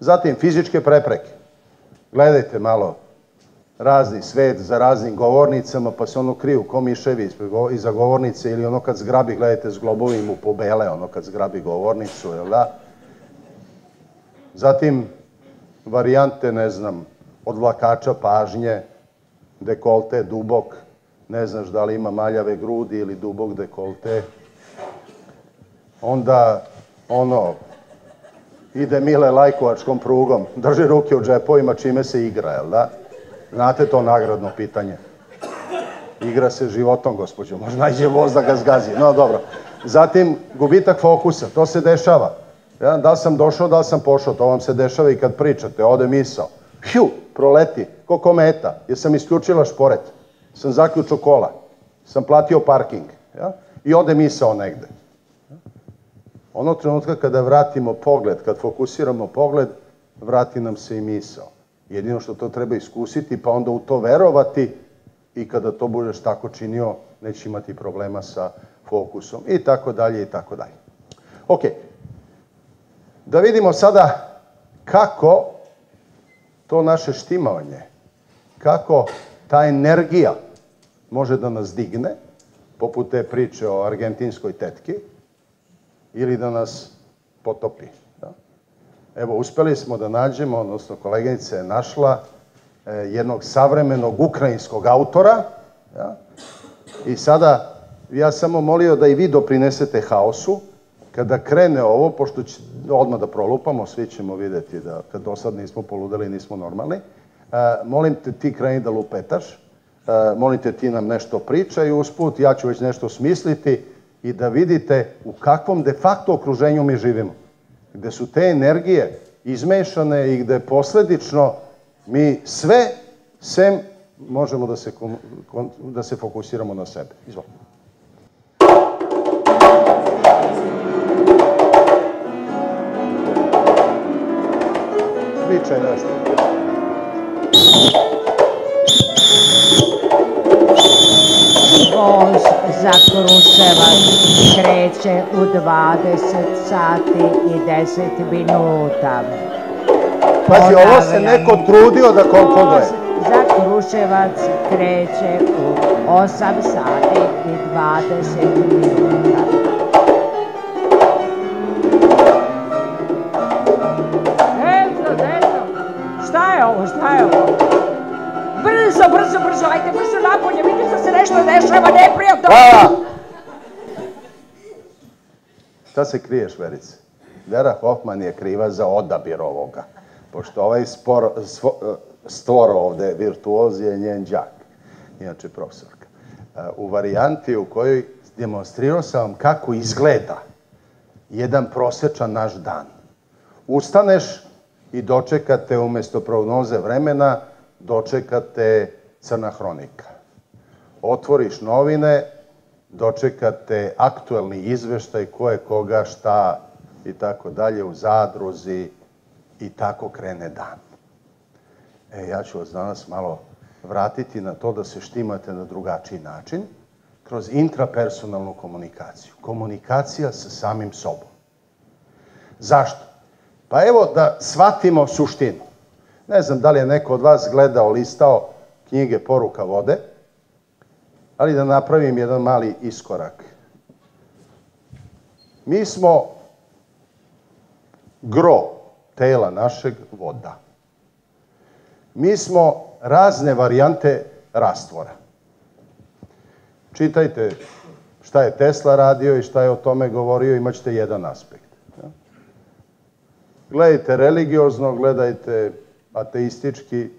Zatim, fizičke prepreke. Gledajte malo razni svet za raznim govornicama, pa se ono kriju ko miševi iza govornice ili ono kad zgrabi, gledajte, zglobovi mu pobele, ono kad zgrabi govornicu, jel da? Zatim, varijante, ne znam, odvlakača pažnje, dekolte, dubok, ne znaš da li ima maljave grudi ili dubok dekolte. Onda, ono, ide Mile lajkovačkom prugom, drži ruke u džepovima čime se igra, jel da? Znate to nagradno pitanje? Igra se životom, gospođo, možda iđe voz da ga zgazi, no dobro. Zatim, gubitak fokusa, to se dešava. Da li sam došao, da li sam pošao, to vam se dešava i kad pričate, ode misao. Hju, proleti, ko kometa, jer sam isključila šporet, sam zaključio kola, sam platio parking i ode misao negde. Ono trenutka kada vratimo pogled, kad fokusiramo pogled, vrati nam se i misao. Jedino što to treba iskusiti, pa onda u to verovati i kada to budeš tako činio, neće imati problema sa fokusom i tako dalje i tako dalje. Ok, da vidimo sada kako to naše štimavanje, kako ta energija može da nas digne, poput te priče o argentinskoj tetki, ili da nas potopi. Evo, uspeli smo da nađemo, odnosno koleginica je našla jednog savremenog ukrajinskog autora i sada ja samo molio da i vi doprinesete haosu kada krene ovo, pošto odmah da prolupamo, svi ćemo vidjeti da kad do sad nismo poludeli, nismo normalni. Molim te, ti kreni da lupetaš, molim te, ti nam nešto priča i usput ja ću već nešto smisliti i da vidite u kakvom de facto okruženju mi živimo, gde su te energije izmešane i gde posledično mi sve sem možemo da se fokusiramo na sebe. Izvolite. Pričaj nešto. Voz za Kruševac kreće u 20:10. Pazi, ovo se neko trudio da kontroluje. Voz za Kruševac kreće u 20:20. Šta je ovo, šta je ovo? Brzo, ajte, brzo napolje, vidiš da se nešto dešava, neprijatno! Lala! Šta se kriješ, Verice? Vera Hoffman je kriva za odabir ovoga, pošto ovaj stvor ovde, virtuoz, je njen đak, inače profesorka. U varijanti u kojoj demonstrirao sam vam kako izgleda jedan prosječan naš dan. Ustaneš i dočekate, umesto prognoze vremena, dočekate crna hronika. Otvoriš novine, dočekate aktuelni izveštaj ko je koga, šta i tako dalje u zadruzi i tako krene dan. E, ja ću vas danas malo vratiti na to da se štimate na drugačiji način, kroz intrapersonalnu komunikaciju. Komunikacija sa samim sobom. Zašto? Pa evo da shvatimo suštinu. Ne znam da li je neko od vas gledao, listao knjige Poruka vode, ali da napravim jedan mali iskorak. Mi smo gro tela našeg voda. Mi smo razne varijante rastvora. Čitajte šta je Tesla radio i šta je o tome govorio, imaćete jedan aspekt. Gledajte religiozno, gledajte ateistički,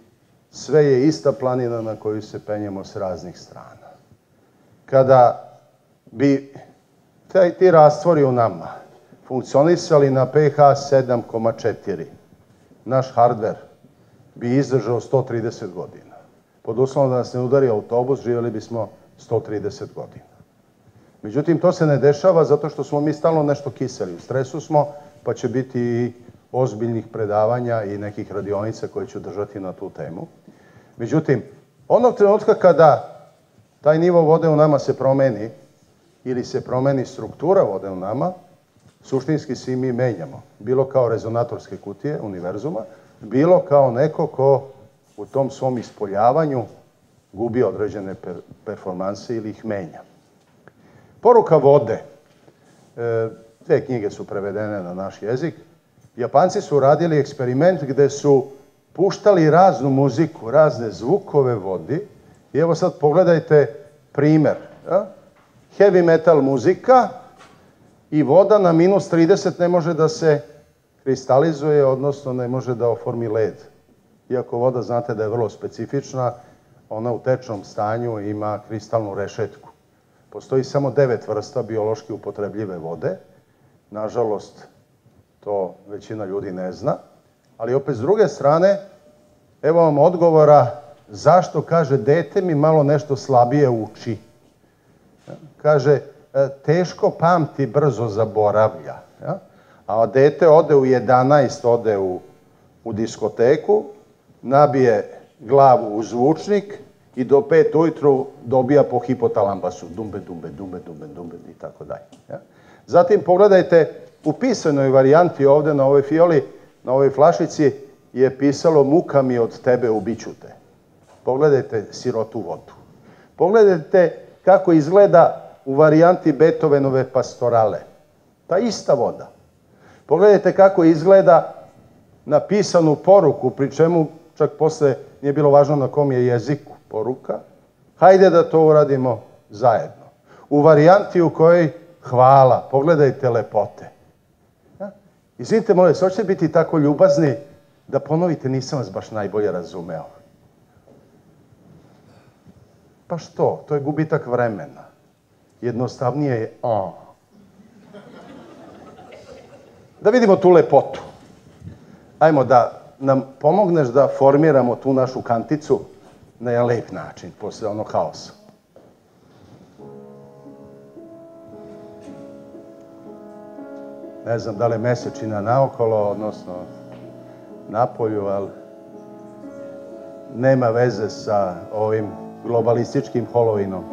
sve je ista planina na koju se penjemo s raznih strana. Kada bi ti rastvori u nama funkcionisali na pH 7,4, naš hardver bi izdržao 130 godina. Pod uslovom da nas ne udari autobus, živjeli bismo 130 godina. Međutim, to se ne dešava zato što smo mi stalno nešto kiseli. U stresu smo, pa će biti i ozbiljnih predavanja i nekih radionica koje ću držati na tu temu. Međutim, onog trenutka kada taj nivo vode u nama se promeni ili se promeni struktura vode u nama, suštinski svi mi menjamo. Bilo kao rezonatorske kutije univerzuma, bilo kao neko ko u tom svom ispoljavanju gubi određene performanse ili ih menja. Poruka vode. Te knjige su prevedene na naš jezik. Japanci su radili eksperiment gde su puštali raznu muziku, razne zvukove vodi. I evo sad pogledajte primer. Heavy metal muzika i voda na minus 30 ne može da se kristalizuje, odnosno ne može da oformi led. Iako voda, znate da je vrlo specifična, ona u tečnom stanju ima kristalnu rešetku. Postoji samo 9 vrsta biološki upotrebljive vode. Nažalost, to većina ljudi ne zna. Ali opet, s druge strane, evo vam odgovora zašto, kaže, dete mi malo nešto slabije uči. Kaže, teško pamti, brzo zaboravlja. A dete ode u 11, ode u diskoteku, nabije glavu u zvučnik i do 5 ujutru dobija po hipotalambasu. Dumbe, dumbe, dumbe, dumbe, dumbe i tako dalje. Zatim pogledajte, u pisanoj varijanti ovde na ovoj fijoli, na ovoj flašici je pisalo muka mi od tebe ubiću te. Pogledajte sirotu vodu. Pogledajte kako izgleda u varijanti Beethovenove pastorale. Ta ista voda. Pogledajte kako izgleda napisanu poruku, pri čemu čak posle nije bilo važno na kom je jeziku poruka. Hajde da to uradimo zajedno. U varijanti u kojoj hvala, pogledajte lepote. Izvinite, molim, hoćete biti tako ljubazni da ponovite, nisam vas baš najbolje razumeo. Pa što? To je gubitak vremena. Jednostavnije je on. Da vidimo tu lepotu. Ajmo da nam pomogneš da formiramo tu našu kanticu na jedan lep način, posle onog haosa. Ne znam da li je mesečina naokolo, odnosno napolju, ali nema veze sa ovim globalističkim Holovinom.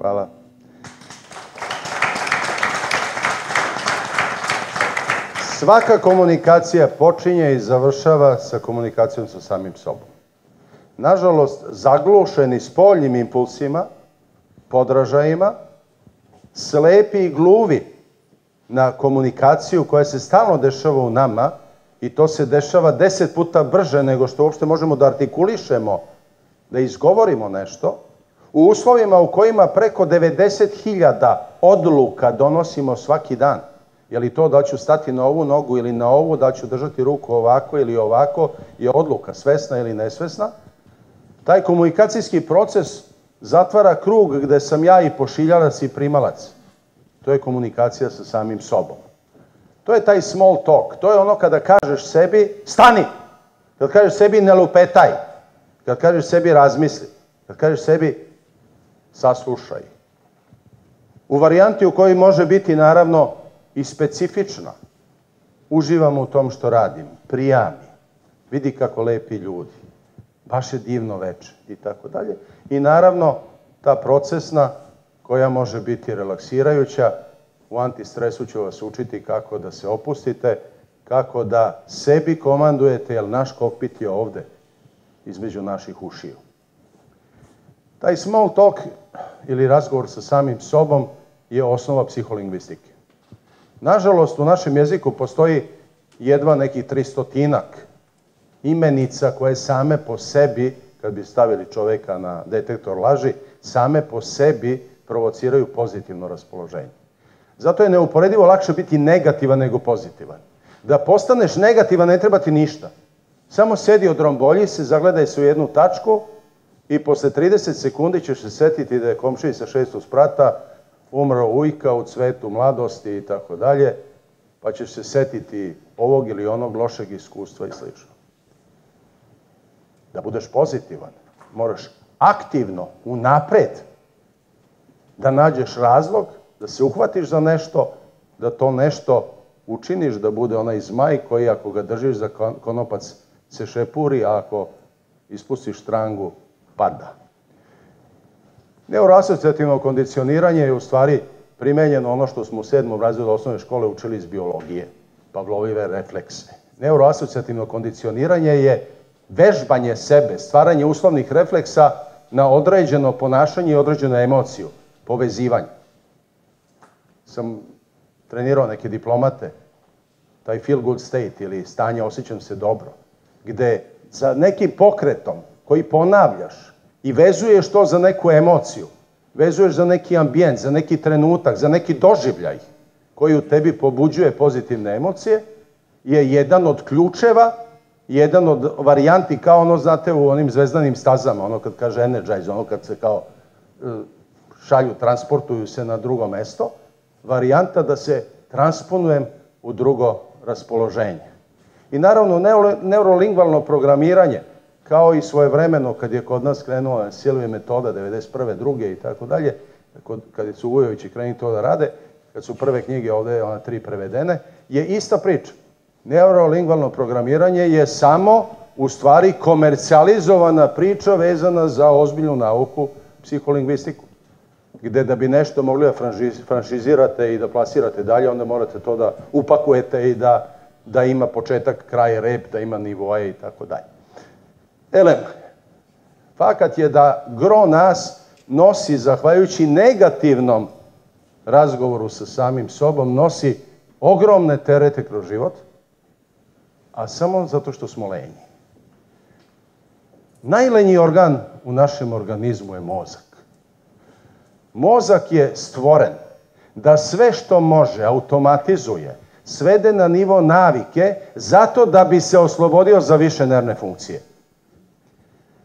Hvala. Svaka komunikacija počinje i završava sa komunikacijom sa samim sobom. nažalost, zaglušeni spoljnim impulsima, podražajima, slepi i gluvi na komunikaciju koja se stalno dešava u nama i to se dešava 10 puta brže nego što uopšte možemo da artikulišemo, da izgovorimo nešto, u uslovima u kojima preko 90.000 odluka donosimo svaki dan. Je li to da ću stati na ovu nogu ili na ovu, da ću držati ruku ovako ili ovako, je odluka svesna ili nesvesna. Taj komunikacijski proces zatvara krug gde sam ja i pošiljalac i primalac. To je komunikacija sa samim sobom. To je taj small talk. To je ono kada kažeš sebi stani, kada kažeš sebi ne lupetaj, kada kažeš sebi razmisli, kada kažeš sebi saslušaj. U varijanti u kojoj može biti naravno i specifična. Uživam u tom što radim, prijami, vidi kako lepi ljudi, baš je divno veče i tako dalje. I naravno ta procesna koja može biti relaksirajuća, u antistresu ću vas učiti kako da se opustite, kako da sebi komandujete, jer naš kokpit je ovde, između naših ušiju. Taj small talk ili razgovor sa samim sobom je osnova psiholingvistike. Nažalost, u našem jeziku postoji jedva nekih 300-ak imenica koje same po sebi, kad bi stavili čoveka na detektor laži, same po sebi provociraju pozitivno raspoloženje. Zato je neuporedivo lakše biti negativan nego pozitivan. Da postaneš negativan ne treba ti ništa. Samo sedi, odrombolji se, zagledaj se u jednu tačku i posle 30 sekundi ćeš se setiti da je komšiji sa 6. sprata umro ujka u cvetu mladosti i tako dalje, pa ćeš se setiti ovog ili onog lošeg iskustva i sl. Da budeš pozitivan, moraš aktivno, unapred, da nađeš razlog, da se uhvatiš za nešto, da to nešto učiniš, da bude onaj zmaj koji ako ga držiš za konopac se šepuri, a ako ispustiš štrangu, pada. Neuroasocijativno kondicioniranje je u stvari primenjeno ono što smo u 7. razredu osnovne škole učili iz biologije, Pavlovljeve reflekse. Neuroasocijativno kondicioniranje je vežbanje sebe, stvaranje uslovnih refleksa na određeno ponašanje i određenu emociju, povezivanje. Sam trenirao neke diplomate, taj feel good state ili stanje osjećam se dobro, gde sa nekim pokretom koji ponavljaš i vezuješ to za neku emociju, vezuješ za neki ambijent, za neki trenutak, za neki doživljaj koji u tebi pobuđuje pozitivne emocije, je jedan od ključeva, jedan od varijanti kao ono, znate, u onim zvezdanim stazama, ono kad kaže energize, ono kad se kao šalju, transportuju se na drugo mesto, varijanta da se transponujem u drugo raspoloženje. I naravno, neurolingvalno programiranje, kao i svojevremeno kad je kod nas krenula Silvia Metoda, 1991. druge i tako dalje, kad su Ujovići krenuli to da rade, kad su prve knjige ovde, ona 3 prevedene, je ista priča. Neurolingvalno programiranje je samo, u stvari, komercijalizovana priča vezana za ozbiljnu nauku, psiholingvistiku, gde da bi nešto mogli da franšizirate i da plasirate dalje, onda morate to da upakujete i da ima početak, kraj, rep, da ima nivoje i tako dalje. Elem, fakat je da gro nas nosi, zahvaljujući negativnom razgovoru sa samim sobom, nosi ogromne terete kroz život, a samo zato što smo lenji. Najlenji organ u našem organizmu je mozak. Mozak je stvoren da sve što može automatizuje, svede na nivo navike, zato da bi se oslobodio za više nervne funkcije.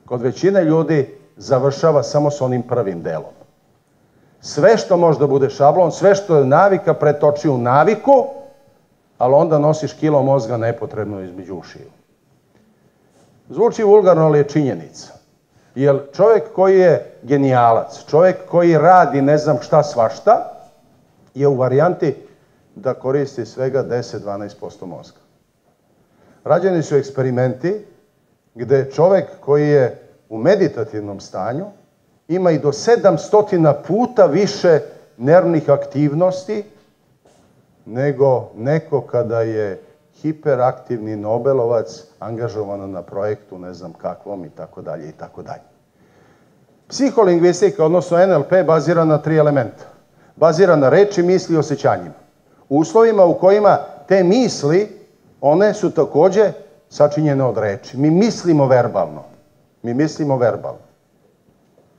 Kod većine ljudi završava samo s onim prvim delom. Sve što može da bude šablon, sve što je navika pretoči u naviku, ali onda nosiš kilo mozga nepotrebno između ušiju. Zvuči vulgarno, ali je činjenica. Jer čovek koji je genijalac, čovek koji radi ne znam šta svašta, je u varijanti da koristi svega 10-12% mozga. Rađeni su eksperimenti gde čovek koji je u meditativnom stanju ima i do 700 puta više nervnih aktivnosti nego neko kada je hiperaktivni Nobelovac angažovana na projektu, ne znam kakvom, i tako dalje. Psiholingvistika, odnosno NLP, bazira na tri elementa. Bazira na reči, misli i osjećanjima. U uslovima u kojima te misli, one su takođe sačinjene od reči. Mi mislimo verbalno.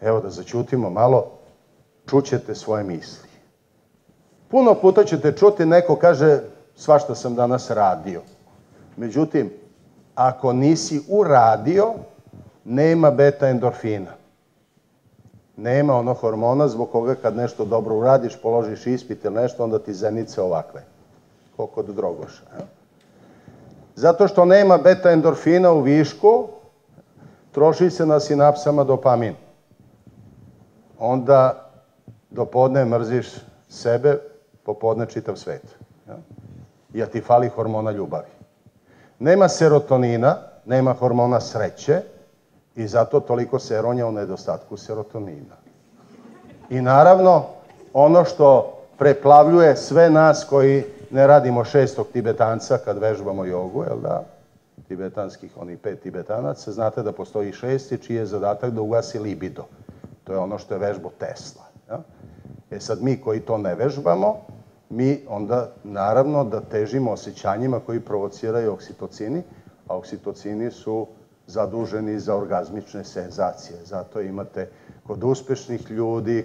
Evo da zaćutimo malo, čućete svoje misli. Puno puta ćete čuti, neko kaže, svašta sam danas radio. Međutim, ako nisi uradio, nema beta endorfina. Nema onog hormona zbog koga kad nešto dobro uradiš, položiš ispit ili nešto, onda ti zenice ovakve. Ko kod Drogoša. Zato što nema beta endorfina u višku, troši se na sinapsama dopamin. Onda dopodne mrziš sebe, popodne čitav svet. Jer ti fali hormona ljubavi. Nema serotonina, nema hormona sreće i zato toliko seronja u nedostatku serotonina. I naravno, ono što preplavljuje sve nas koji ne radimo šestog tibetanca kad vežbamo jogu, jel da, tibetanskih, oni 5 tibetanaca, znate da postoji 6 čiji je zadatak da ugasi libido. To je ono što je vežbo Tesla. E sad mi koji to ne vežbamo, mi onda naravno da težimo osjećanjima koji provociraju oksitocini, a oksitocini su zaduženi za orgazmične senzacije. Zato imate kod uspešnih ljudi,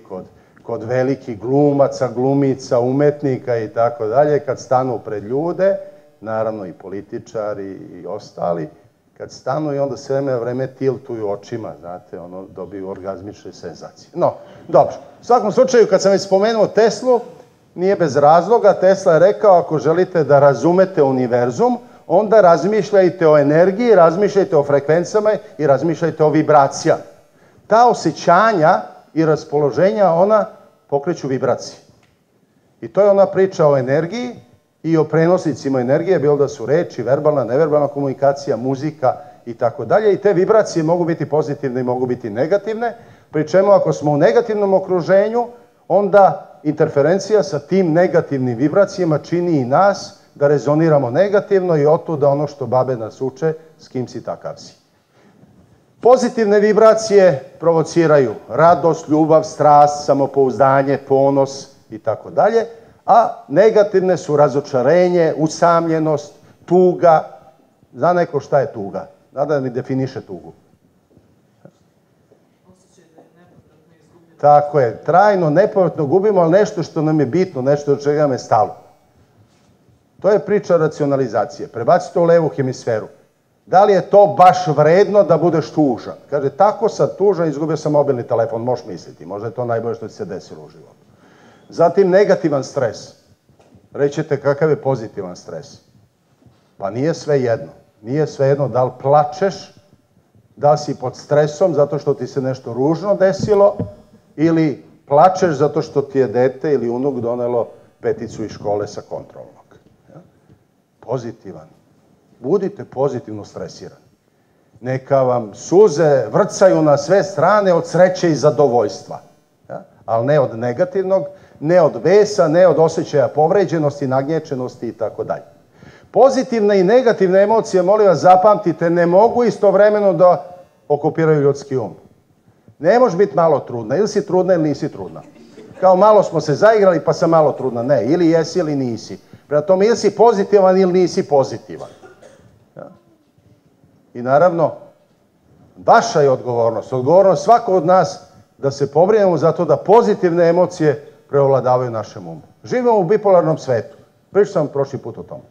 kod velikih glumaca, glumica, umetnika i tako dalje, kad stanu pred ljude, naravno i političari i ostali, kad stanu i onda sve vreme tiltuju očima, znate, ono, dobiju orgazmične senzacije. No, dobro. U svakom slučaju, kad sam već spomenuo Teslu, nije bez razloga, Tesla je rekao, ako želite da razumete univerzum, onda razmišljajte o energiji, razmišljajte o frekvencama i razmišljajte o vibracijama. Ta osjećanja i raspoloženja, ona pokreću vibracije. I to je ona priča o energiji i o prenosnicima energije, bilo da su reči, verbalna, neverbalna komunikacija, muzika i tako dalje. I te vibracije mogu biti pozitivne i mogu biti negativne, pri čemu ako smo u negativnom okruženju, onda interferencija sa tim negativnim vibracijama čini i nas da rezoniramo negativno i otuda ono što babe nas uče, s kim si takav si. Pozitivne vibracije provociraju radost, ljubav, strast, samopouzdanje, ponos i tako dalje, a negativne su razočarenje, usamljenost, tuga. Zna neko šta je tuga? Zna da mi definiše tugu. Tako je, trajno, nepovratno gubimo, ali nešto što nam je bitno, nešto od čega nam je stalo. To je priča racionalizacije. Prebacite u levu hemisferu. Da li je to baš vredno da budeš tužan? Kaže, tako sam tužan, izgubio sam mobilni telefon, možeš misliti. Možda je to najbolje što ti se desilo u životu. Zatim, negativan stres. Rećete, kakav je pozitivan stres? Pa nije sve jedno. Nije sve jedno da li plačeš, da si pod stresom zato što ti se nešto ružno desilo, ili plačeš zato što ti je dete ili unuk donelo peticu iz škole sa kontrolnog. Pozitivan. Budite pozitivno stresirani. Neka vam suze vrcaju na sve strane od sreće i zadovoljstva. Ali ne od negativnog, ne od besa, ne od osjećaja povređenosti, nagnječenosti itd. Pozitivne i negativne emocije, molim vas, zapamtite, ne mogu istovremeno da okupiraju ljudski um. Ne može biti malo trudna. Ili si trudna ili nisi trudna. Kao malo smo se zaigrali pa sam malo trudna. Ne, ili jesi ili nisi. Prema tome, ili si pozitivan ili nisi pozitivan. I naravno, vaša je odgovornost. Odgovornost svako od nas da se pobrinemo zato da pozitivne emocije preovladavaju našem umu. Živimo u bipolarnom svetu. Pričao sam prošli put o tome.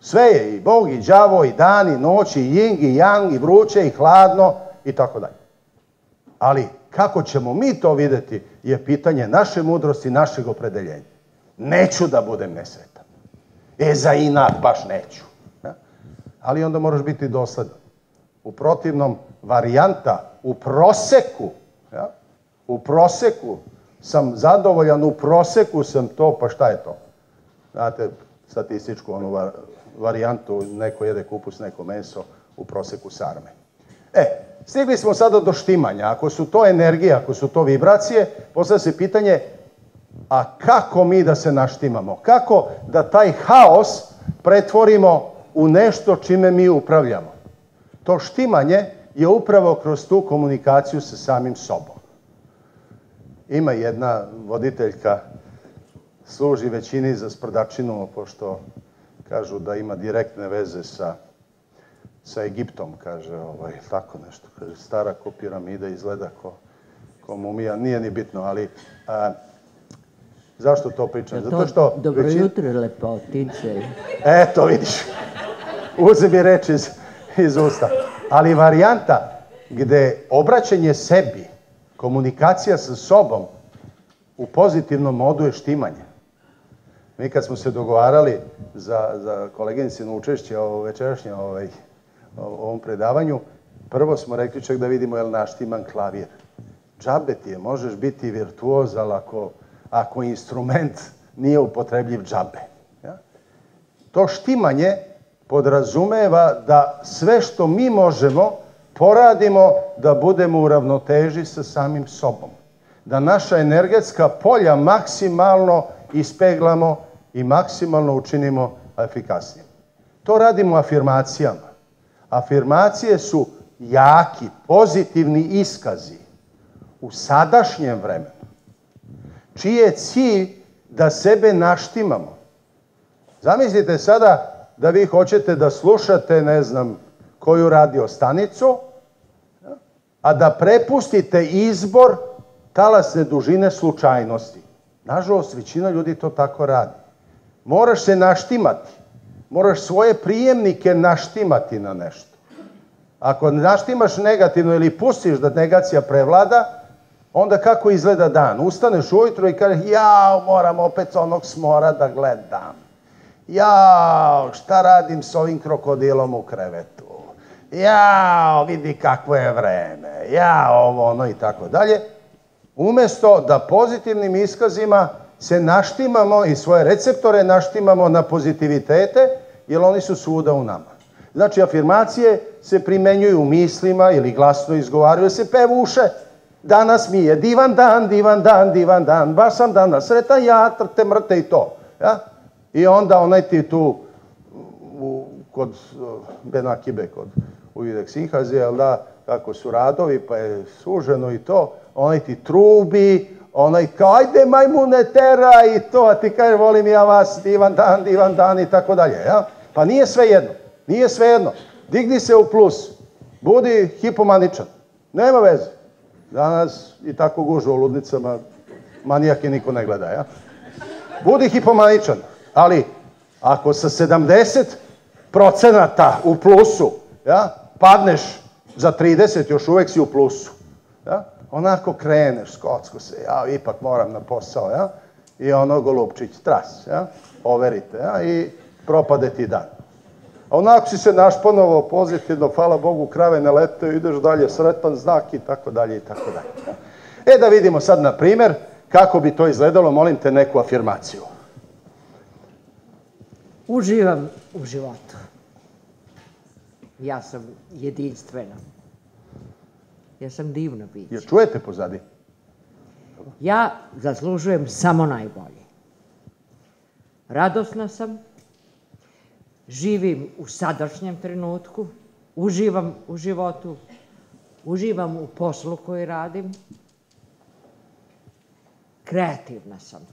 Sve je i Bog, i đavo, i dan, i noć, i jing, i jang, i vruće, i hladno, i tako dalje. Ali kako ćemo mi to videti je pitanje naše mudrosti, našeg opredeljenja. Neću da budem nesretan. E, za inat baš neću. Ali onda moraš biti dosledan. U protivnom, varijanta, u proseku sam zadovoljan, u proseku sam to, pa šta je to? Znate, statističku onu varijantu, neko jede kupus, neko meso, u proseku sarme. E, stigli smo sada do štimanja. Ako su to energije, ako su to vibracije, postavlja se pitanje, a kako mi da se naštimamo? Kako da taj haos pretvorimo u nešto čime mi upravljamo. To štimanje je upravo kroz tu komunikaciju sa samim sobom. Ima jedna voditeljka, služi većini za sprdačinu, pošto kažu da ima direktne veze sa Egiptom, kaže, tako nešto, kaže, stara ko piramida, izgleda ko mumija, nije ni bitno, ali zašto to pričam? Zato što... Dobro jutro, lepotice. Eto, vidiš, uze mi reč iz usta. Ali varijanta gde obraćanje sebi, komunikacija sa sobom u pozitivnom modu je štimanje. Mi kad smo se dogovarali za koleginicino učešće o večerašnjem ovom predavanju, prvo smo rekli čak da vidimo je li naštiman klavir. Džabe ti je, možeš biti virtuoz, ali ako instrument nije upotrebljiv džabe. To štimanje podrazumeva da sve što mi možemo poradimo da budemo u ravnoteži sa samim sobom. Da naša energetska polja maksimalno ispeglamo i maksimalno učinimo efikasnijim. To radimo afirmacijama. Afirmacije su jaki, pozitivni iskazi u sadašnjem vremenu, čiji je cilj da sebe naštimamo. Zamislite sada da vi hoćete da slušate, ne znam, koju radio stanicu, a da prepustite izbor talasne dužine slučajnosti. Nažalost, većina ljudi to tako radi. Moraš se naštimati. Moraš svoje prijemnike naštimati na nešto. Ako naštimaš negativno ili pustiš da negacija prevlada, onda kako izgleda dan? Ustaneš ujutro i kaže, jao, moram opet onog smora da gledam. Jao, šta radim s ovim krokodilom u krevetu? Jao, vidi kakvo je vreme. Jao, ovo, ono i tako dalje. Umesto da pozitivnim iskazima se naštimamo i svoje receptore naštimamo na pozitivitete, jer oni su svuda u nama. Znači, afirmacije se primenjuju u mislima ili glasno izgovaraju se pevuše. Danas mi je divan dan, divan dan, divan dan, baš sam danas sretan, ja trte mrte i to. I onda onaj ti tu kod Benakibe, kod Uvidek Sinhaze, jel da, kako su radovi, pa je suženo i to, onaj ti trubi, onaj kao, ajde majmune tera i to, a ti kaže, volim ja vas, divan dan i tako dalje. Pa nije sve jedno, nije sve jedno. Digni se u plus, budi hipomaničan, nema veze. Danas i tako gužu u ludnicama, manijake niko ne gleda. Budi hipomaničan, ali ako sa 70% u plusu padneš za 30, još uvek si u plusu. Onako kreneš, skocko se, ja ipak moram na posao, i ono golupčić, tras, overite, i propade ti dan. A onako si se našponovao pozitivno, hvala Bogu, krave ne lete, ideš dalje, sretan znak i tako dalje, i tako dalje. E da vidimo sad, na primer, kako bi to izgledalo, molim te, neku afirmaciju. Uživam u životu. Ja sam jedinstvena. Ja sam divno biće. Jer čujete pozadi? Ja zaslužujem samo najbolje. Radosna sam, živim u sadašnjem trenutku, uživam u životu, uživam u poslu koji radim, kreativna sam.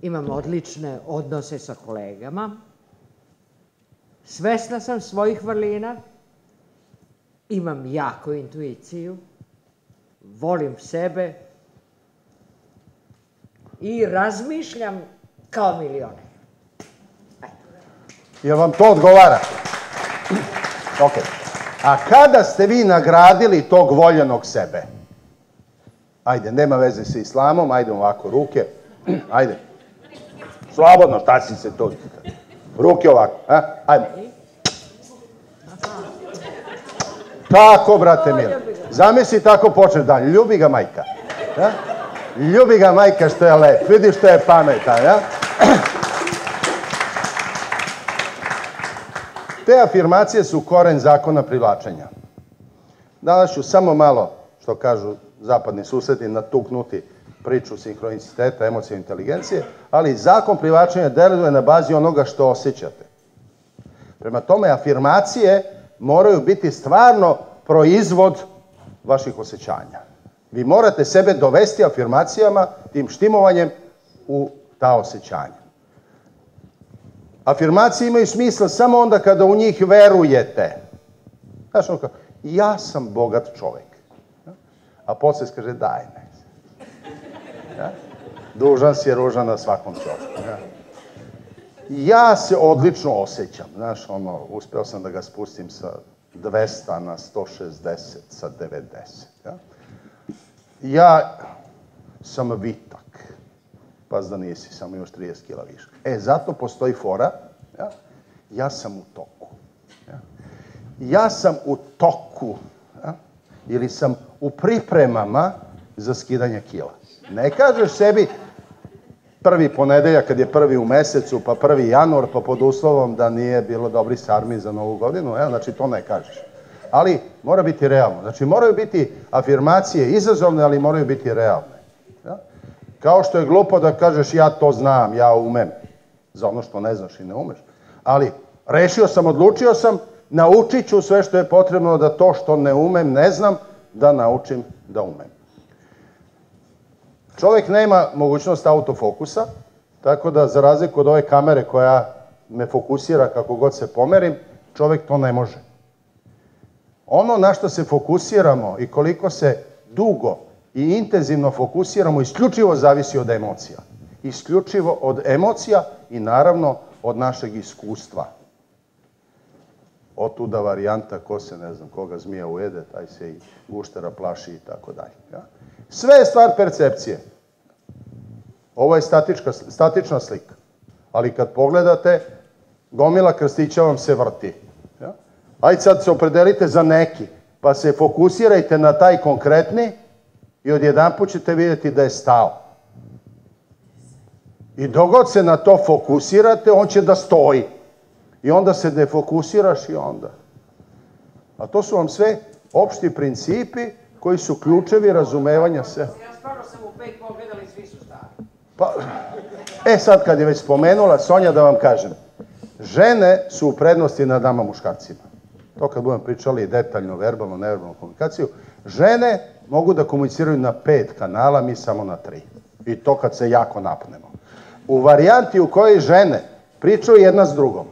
Imam odlične odnose sa kolegama, svesna sam svojih vrlina, imam jaku intuiciju, volim sebe i razmišljam kao milioner. Jel vam to odgovara? Ok. A kada ste vi nagradili tog voljenog sebe? Ajde, nema veze sa islamom, ajde ovako, ruke, ajde. Slobodno, šta si se tu? Ruke ovako, ajde. Tako, brate mili. Zamisli, tako počneš dalje. Ljubi ga majka. Ljubi ga majka što je lep, vidi što je pametan, ja? Te afirmacije su koren zakona privlačenja. Danas ću samo malo, što kažu zapadni susedi, natuknuti priču sinhroniciteta, emocije i inteligencije, ali zakon privlačenja deluje na bazi onoga što osjećate. Prema tome, afirmacije moraju biti stvarno proizvod vaših osjećanja. Vi morate sebe dovesti afirmacijama, tim štimovanjem, u ta osjećanja. Afirmacije imaju smisla samo onda kada u njih verujete. Znači, ono kao, ja sam bogat čovjek. A poslije kaže, daj me. Dužan si je ružan na svakom čovjeku. Ja se odlično osjećam. Znaš, ono, uspeo sam da ga spustim sa 200 na 160, sa 90. Ja sam vitak. Paz da nisi, samo još 30 kila viška. E, zato postoji fora. Ja sam u toku. Ja sam u toku. Ili sam u pripremama za skidanje kila. Ne kažeš sebi prvi ponedeljak kad je prvi u mesecu, pa 1. januar, pa pod uslovom da nije bilo dobri sarmi za novu godinu, znači to ne kažeš. Ali mora biti realno. Znači moraju biti afirmacije izazovne, ali moraju biti realne. Kao što je glupo da kažeš ja to znam, ja umem. Za ono što ne znaš i ne umeš. Ali rešio sam, odlučio sam, naučit ću sve što je potrebno da to što ne umem, ne znam, da naučim da umem. Čovjek nema mogućnost autofokusa, tako da za razliku od ove kamere koja me fokusira kako god se pomerim, čovjek to ne može. Ono na što se fokusiramo i koliko se dugo i intenzivno fokusiramo isključivo zavisi od emocija. Isključivo od emocija i naravno od našeg iskustva. Otuda varijanta ko se, ne znam, koga zmija ujede, taj se i guštera plaši i tako dalje. Sve je stvar percepcije. Ovo je statična slika. Ali kad pogledate, gomila krstića vam se vrti. Ajde sad se opredelite za neki, pa se fokusirajte na taj konkretni i odjedanput ćete vidjeti da je stao. I dok god se na to fokusirate, on će da stoji. I onda se defokusiraš i onda. A to su vam sve opšti principi koji su ključevi razumevanja se. Ja stvarno sam u 5 pogledala i svi su stali. E sad kad je već spomenula, Sonja, da vam kažem. Žene su u prednosti nad nama muškarcima. To kad budemo pričali detaljno, verbalno, neverbalno komunikaciju. Žene mogu da komuniciraju na 5 kanala, mi samo na 3. I to kad se jako napnemo. U varijanti u kojoj žene pričaju jedna s drugom.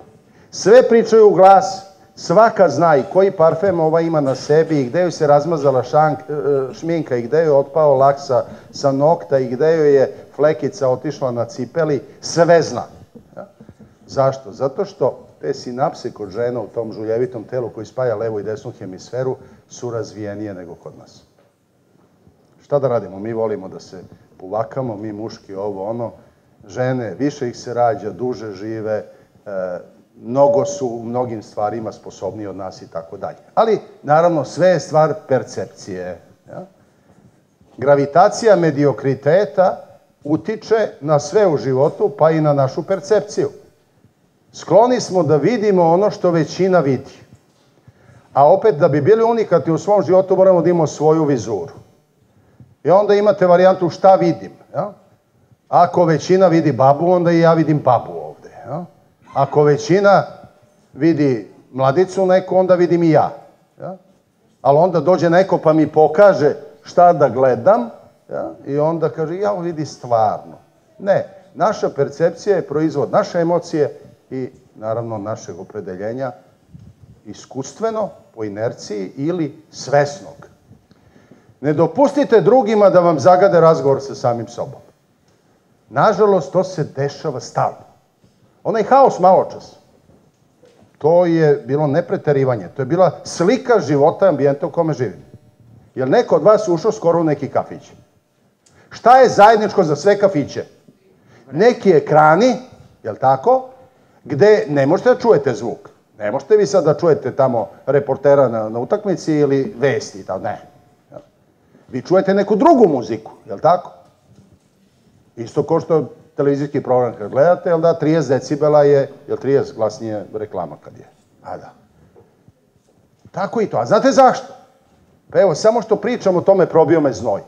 Sve pričaju u glas, svaka zna i koji parfem ova ima na sebi i gde joj se razmazala šminka i gde joj je otpao laksa sa nokta i gde joj je flekica otišla na cipeli, sve zna. Zašto? Zato što te sinapse kod žena u tom žuljevitom telu koji spaja levu i desnu hemisferu su razvijenije nego kod nas. Šta da radimo? Mi volimo da se puvakamo, mi muški ovo ono, žene, više ih se rađa, duže žive, mnogo su u mnogim stvarima sposobniji od nas i tako dalje. Ali, naravno, sve je stvar percepcije. Gravitacija mediokriteta utiče na sve u životu, pa i na našu percepciju. Skloni smo da vidimo ono što većina vidi. A opet, da bi bili unikati u svom životu, moramo da imamo svoju vizuru. I onda imate varijantu šta vidim. Ako većina vidi babu, onda i ja vidim babu ovde. Ako većina vidi mladicu neku, onda vidim i ja. Ali onda dođe neko pa mi pokaže šta da gledam i onda kaže, ja vidi stvarno. Ne, naša percepcija je proizvod naše emocije i naravno našeg opredeljenja iskustveno, po inerciji ili svesnog. Ne dopustite drugima da vam zagade razgovor sa samim sobom. Nažalost, to se dešava stalno. Onaj haos maločas, to je bilo nepreterivanje, to je bila slika života i ambijenta u kome živim. Jer neko od vas ušao skoro u neki kafić. Šta je zajedničko za sve kafiće? Neki ekrani, jel tako, gde ne možete da čujete zvuk. Ne možete vi sad da čujete tamo reportera na utakmici ili vesti, ne. Vi čujete neku drugu muziku, jel tako? Isto kao što televizijski program kad gledate, jel da, 30 decibela je, jel 30 glasnije reklama kad je. A da. Tako i to. A znate zašto? Pa evo, samo što pričam o tome, probio me znoj.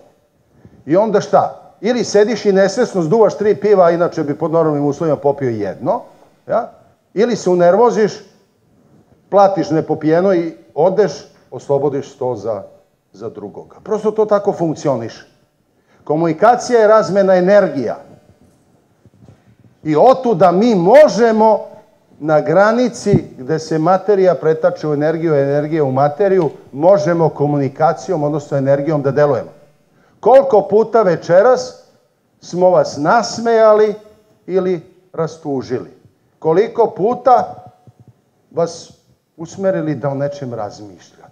I onda šta? ili sediš i nesvesno zduvaš 3 piva, inače bi pod normalnim uslovima popio 1, ili se unervoziš, platiš nepopijeno i odeš, oslobodiš to za drugoga. Prosto to tako funkcioniše. Komunikacija je razmena energija. I otuda mi možemo na granici gde se materija pretače u energiju, energija u materiju, možemo komunikacijom, odnosno energijom da delujemo. Koliko puta večeras smo vas nasmejali ili rastužili? Koliko puta vas usmerili da o nečem razmišljate?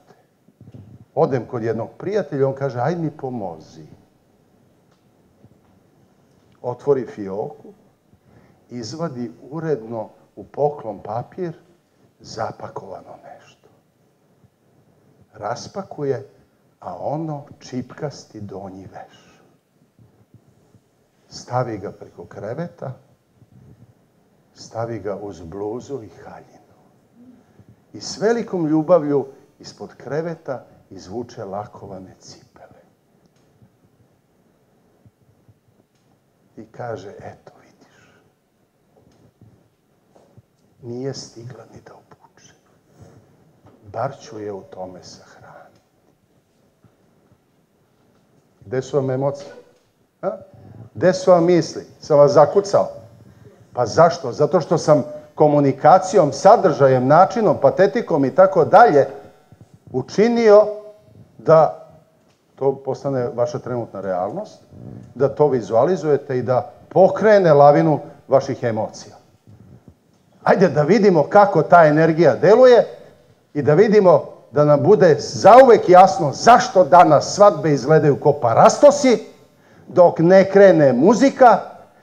Odem kod jednog prijatelja, on kaže, aj mi pomozi. Otvori fioku, izvadi uredno u poklon papir, zapakovano nešto. Raspakuje, a ono čipkasti donji veš. Stavi ga preko kreveta, stavi ga uz bluzu i haljinu. I s velikom ljubavlju ispod kreveta izvuče lakovane cipele. I kaže, eto, vidiš, nije stigla ni da obuče. Bar ću je u tome sahraniti. Gde su vam emocije? Gde su vam misli? Sam vas zakucao. Pa zašto? Zato što sam komunikacijom, sadržajem, načinom, patetikom i tako dalje učinio da to postane vaša trenutna realnost, da to vizualizujete i da pokrene lavinu vaših emocija. Ajde da vidimo kako ta energija deluje i da vidimo da nam bude zauvek jasno zašto danas svadbe izgledaju ko parastosi, dok ne krene muzika,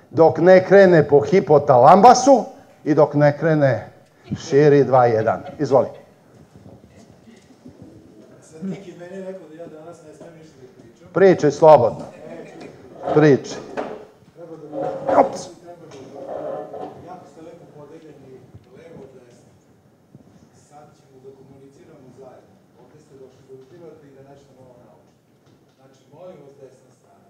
dok ne krene po hipotalambasu i dok ne krene širi 2-1. Izvoli. Sad neki meni je rekao da ja danas ne smijem ništa da pričam. Pričaj slobodno. Pričaj. Treba da budem. Ops. Jako ste lepo podeljeni levo desno. Sad ćemo da komuniciramo zajedno. Ovdje ste došli da utivate i da nešto novo naučite. Znači, molim vas desna strana.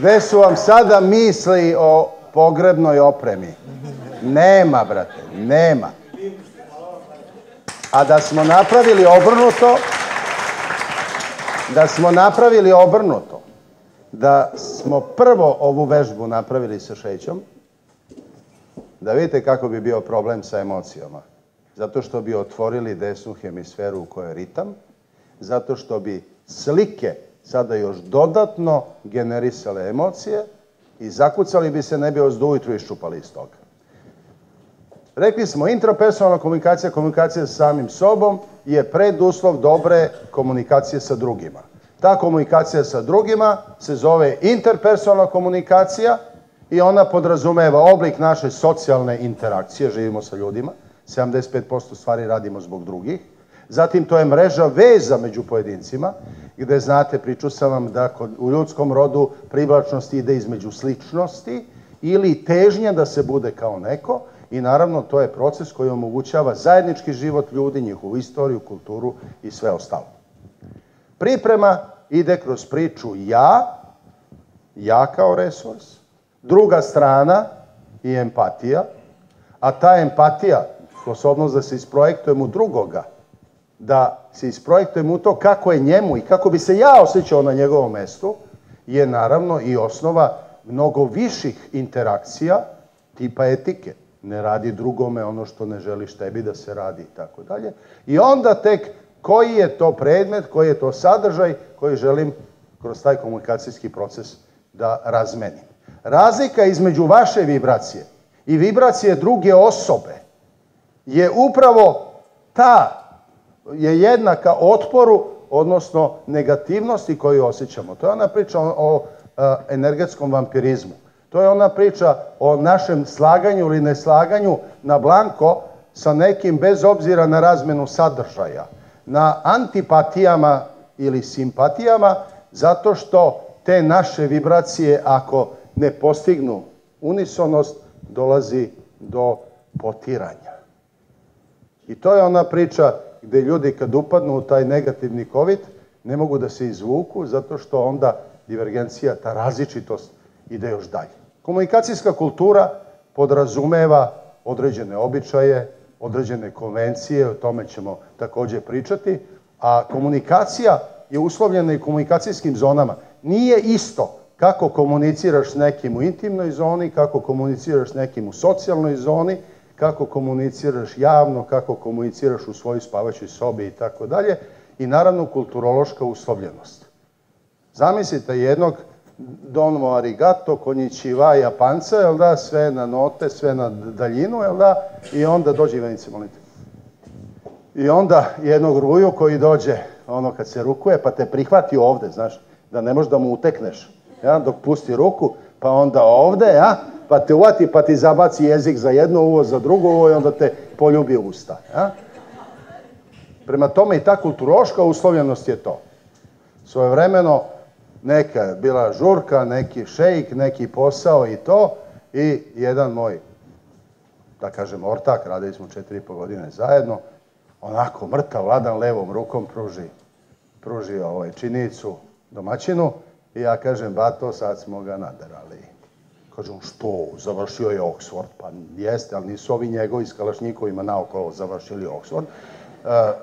Gde su vam sada misli o pogrebnoj opremi? Nema, brate, nema. A da smo napravili obrnuto, da smo prvo ovu vežbu napravili sa šećom, da vidite kako bi bio problem sa emocijama. Zato što bi otvorili desnu hemisferu u kojoj je ritam, zato što bi slike sada još dodatno generisale emocije i zakucali bi se, ne bi ozdu ujutru iščupali iz toga. Rekli smo, intrapersonalna komunikacija, komunikacija sa samim sobom je preduslov dobre komunikacije sa drugima. Ta komunikacija sa drugima se zove interpersonalna komunikacija i ona podrazumeva oblik naše socijalne interakcije, živimo sa ljudima, 75% stvari radimo zbog drugih. Zatim to je mreža veza među pojedincima, gde znate, pričao sam vam da u ljudskom rodu privlačnost ide između sličnosti ili težnja da se bude kao neko i naravno to je proces koji omogućava zajednički život ljudi, njihovu istoriju, kulturu i sve ostalo. Priprema ide kroz priču ja kao resurs, druga strana i empatija, a ta empatija, sposobnost da se isprojektujemo drugoga, da se isprojektujem u to kako je njemu i kako bi se ja osjećao na njegovom mestu, je naravno i osnova mnogo viših interakcija tipa etike. Ne radi drugome ono što ne želiš tebi da se radi i tako dalje. I onda tek koji je to predmet, koji je to sadržaj koji želim kroz taj komunikacijski proces da razmenim. Razlika između vaše vibracije i vibracije druge osobe je upravo ta, je jednaka otporu, odnosno negativnosti koju osjećamo. To je ona priča o energetskom vampirizmu. To je ona priča o našem slaganju ili neslaganju na blanko sa nekim bez obzira na razmenu sadržaja, na antipatijama ili simpatijama, zato što te naše vibracije, ako ne postignu unisonost, dolazi do potiranja. I to je ona priča gde ljudi kad upadnu u taj negativni kovit ne mogu da se izvuku, zato što onda divergencija, ta različitost ide još dalje. Komunikacijska kultura podrazumeva određene običaje, određene konvencije, o tome ćemo takođe pričati, a komunikacija je uslovljena i komunikacijskim zonama. Nije isto kako komuniciraš s nekim u intimnoj zoni, kako komuniciraš s nekim u socijalnoj zoni, kako komuniciraš javno, kako komuniciraš u svojoj spavaćoj sobi i tako dalje. I naravno kulturološka uslovljenost. Zamislite jednog dono arigato, konjićiva, Japanca, jel da, sve na note, sve na daljinu, jel da, i onda dođe Ivanice, molite. I onda jednog Ruju koji dođe, ono kad se rukuje, pa te prihvati ovde, znaš, da ne možeš da mu utekneš, ja, dok pusti ruku, pa onda ovde, ja, pa te uvati, pa ti zabaci jezik za jedno uvo, za drugo uvo i onda te poljubi usta, ja. Prema tome i ta kulturološka uslovljenost je to. Svojevremeno, neka je bila žurka, neki šejk, neki posao i to. I jedan moj, da kažem, ortak, radili smo 4,5 godine zajedno, onako mrtav, ladan, levom rukom pruži činicu domaćinu i ja kažem, bato, sad smo ga naderali. Kažem, što? Završio je Oxford. Pa jeste, ali nisu ovi njegovi s kalašnjikovima naokolo završili Oxford.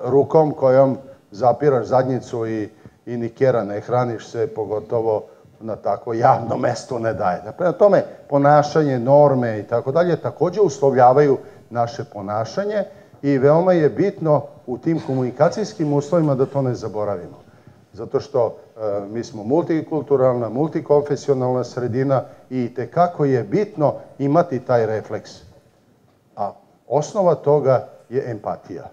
Rukom kojom zapiraš zadnjicu i ni kjera ne hraniš se, pogotovo na tako javno mesto ne daje. Prema tome, ponašanje, norme i tako dalje takođe uslovljavaju naše ponašanje i veoma je bitno u tim komunikacijskim uslovima da to ne zaboravimo. Zato što mi smo multikulturalna, multikonfesionalna sredina i tekako je bitno imati taj refleks. A osnova toga je empatija.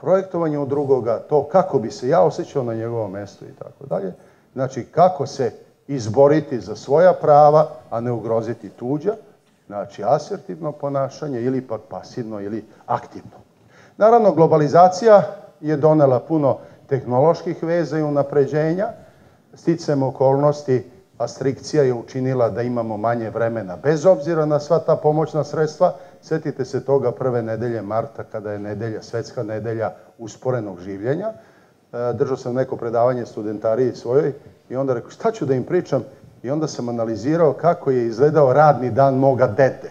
Projektovanje u drugoga, to kako bi se ja osjećao na njegovom mestu i tako dalje. Znači, kako se izboriti za svoja prava, a ne ugroziti tuđa. Znači, asertivno ponašanje ili pak pasivno ili aktivno. Naravno, globalizacija je donela puno tehnoloških veza i unapređenja. Sticajem okolnosti, astrikcija je učinila da imamo manje vremena, bez obzira na sva ta pomoćna sredstva. Sjetite se toga prve nedelje marta, kada je nedelja, svetska nedelja usporenog življenja. Držao sam neko predavanje studentariji svojoj i onda rekao, šta ću da im pričam? I onda sam analizirao kako je izgledao radni dan moga dete.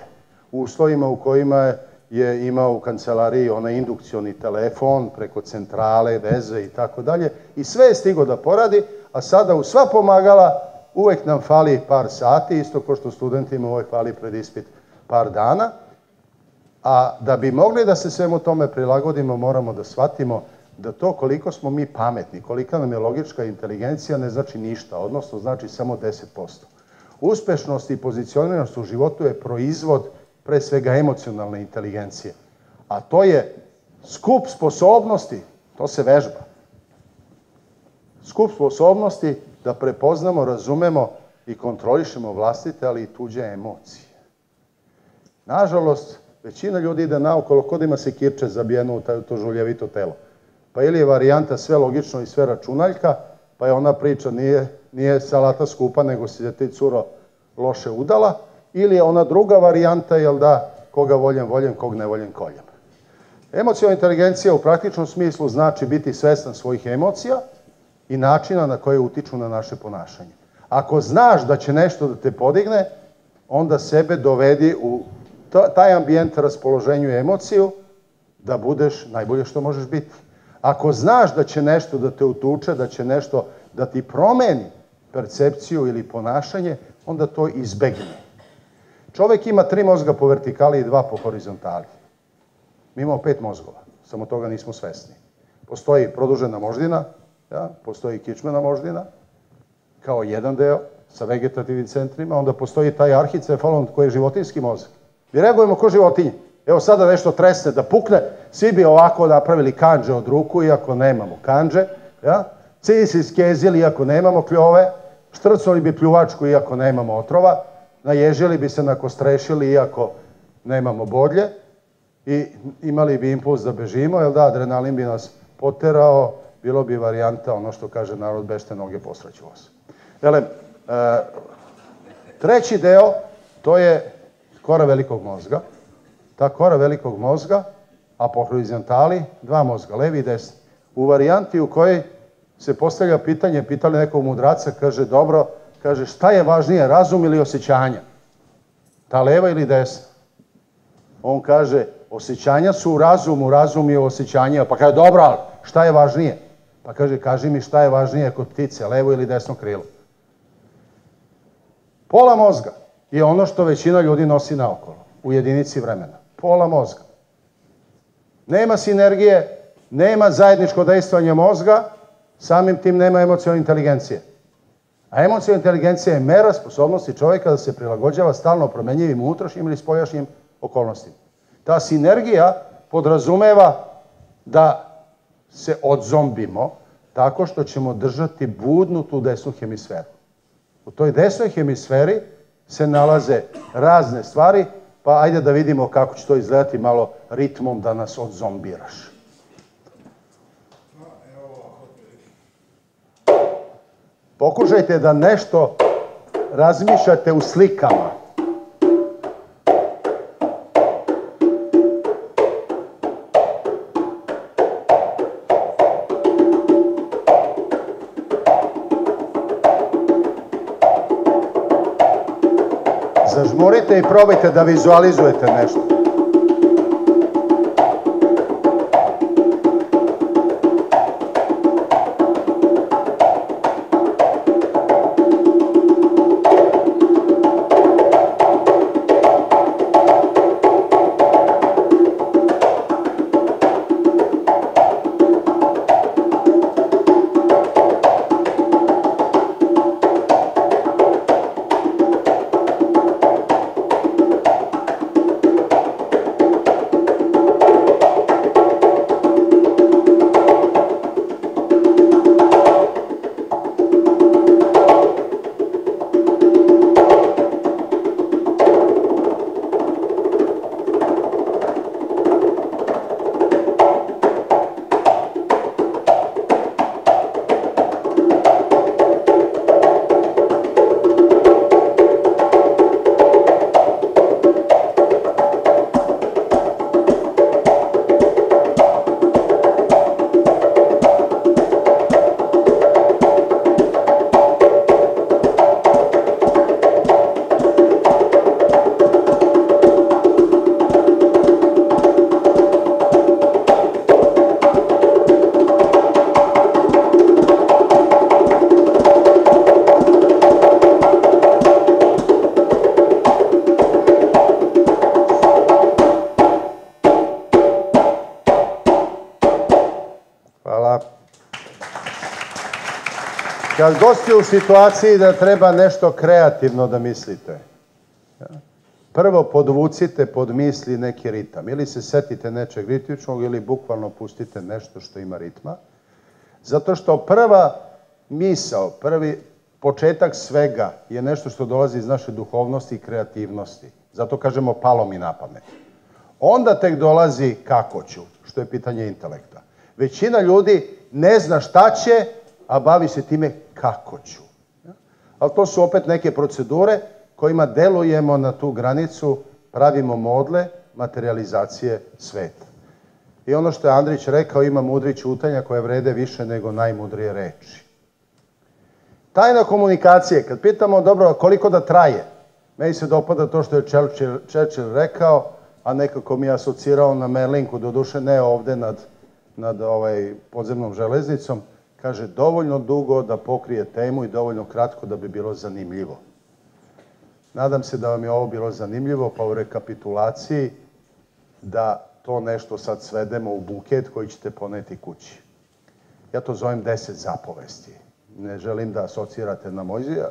U uslovima u kojima je imao u kancelariji onaj indukcioni telefon, preko centrale, veze i tako dalje. I sve je stigo da poradi, a sada u sva pomagala uvek nam fali par sati, isto kao što studentima uvek fali pred ispit par dana. A da bi mogli da se svemu tome prilagodimo, moramo da shvatimo da to koliko smo mi pametni, kolika nam je logička inteligencija, ne znači ništa, odnosno znači samo 10%. Uspešnost i pozicioniranost u životu je proizvod pre svega emocionalne inteligencije. A to je skup sposobnosti, to se vežba. Skup sposobnosti da prepoznamo, razumemo i kontrolišemo vlastite, ali i tuđe emocije. Nažalost, većina ljudi ide naokolo, kod ima se kirče zabijeno u to žuljevito telo. Pa ili je varijanta sve logično i sve računaljka, pa je ona priča nije salata skupa, nego si se ti curo loše udala, ili je ona druga varijanta, jel da, koga voljem voljem, kog ne voljem koljem. Emocionalna inteligencija u praktičnom smislu znači biti svestan svojih emocija i načina na koje utiču na naše ponašanje. Ako znaš da će nešto da te podigne, onda sebe dovedi u taj ambijent raspoloženju emociju da budeš najbolje što možeš biti. Ako znaš da će nešto da te utuče, da će nešto da ti promeni percepciju ili ponašanje, onda to izbegne. Čovek ima 3 mozga po vertikali i 2 po horizontali. Mi imamo 5 mozgova, samo toga nismo svesni. Postoji produžena moždina, postoji kičmena moždina, kao jedan deo sa vegetativnim centrima, onda postoji taj arhicefalon koji je životinjski mozak. Mi reagujemo kao životinje. Evo sada nešto tresne da pukne, svi bi ovako napravili kanđe od ruku, iako nemamo kanđe, svi se iskezili iako nemamo kljove, štrcnuli bi pljuvačku iako nemamo otrova, naježili bi se nakostrešili iako nemamo bodlje i imali bi impuls da bežimo, jer da, adrenalin bi nas poterao, bilo bi varijanta, ono što kaže narod, bešte noge posreću vas. Jel, treći deo, to je kora velikog mozga. Ta kora velikog mozga, a po horizontali, 2 mozga, levi i desni. U varijanti u kojoj se postavlja pitanje, pitali nekog mudraca, kaže, dobro, kaže, šta je važnije, razum ili osjećanja? Ta leva ili desna? On kaže, osjećanja su u razumu, razum je u osjećanjima. Pa kaže, dobro, ali šta je važnije? Pa kaže, kaži mi šta je važnije kod ptice, levo ili desno krilo? Pola mozga je ono što većina ljudi nosi naokolo, u jedinici vremena. Pola mozga. Nema sinergije, nema zajedničko dejstvanje mozga, samim tim nema emocionalne inteligencije. A emocionalna inteligencija je mera sposobnosti čoveka da se prilagođava stalno promenjivim unutrašnjim ili spoljašnjim okolnostima. Ta sinergija podrazumeva da se odzombimo tako što ćemo držati budnutu desnu hemisferu. U toj desnoj hemisferi se nalaze razne stvari, pa ajde da vidimo kako će to izgledati malo ritmom da nas odzombiraš. Pokušajte da nešto razmišljate u slikama. Zažmurite i probajte da vizualizujete nešto. Kad gosti u situaciji da treba nešto kreativno da mislite, prvo podvucite pod misli neki ritam. Ili se setite nečeg ritmičnog ili bukvalno pustite nešto što ima ritma. Zato što prva misao, prvi početak svega je nešto što dolazi iz naše duhovnosti i kreativnosti. Zato kažemo palo mi na pamet. Onda tek dolazi kako ću, što je pitanje intelekta. Većina ljudi ne zna šta će, a bavi se time kako ću. Ali to su opet neke procedure kojima delujemo na tu granicu, pravimo modele materializacije sveta. I ono što je Andrić rekao, ima mudrih ćutanja koje vrede više nego najmudrije reči. Tajna komunikacije, kad pitamo, dobro, koliko da traje? Meni se dopada to što je Churchill rekao, a nekako mi je asocirao na Merlinku, doduše ne ovde nad nad podzemnom železnicom, kaže, dovoljno dugo da pokrije temu i dovoljno kratko da bi bilo zanimljivo. Nadam se da vam je ovo bilo zanimljivo, pa u rekapitulaciji da to nešto sad svedemo u buket koji ćete poneti kući. Ja to zovem 10 zapovesti. Ne želim da asocirate na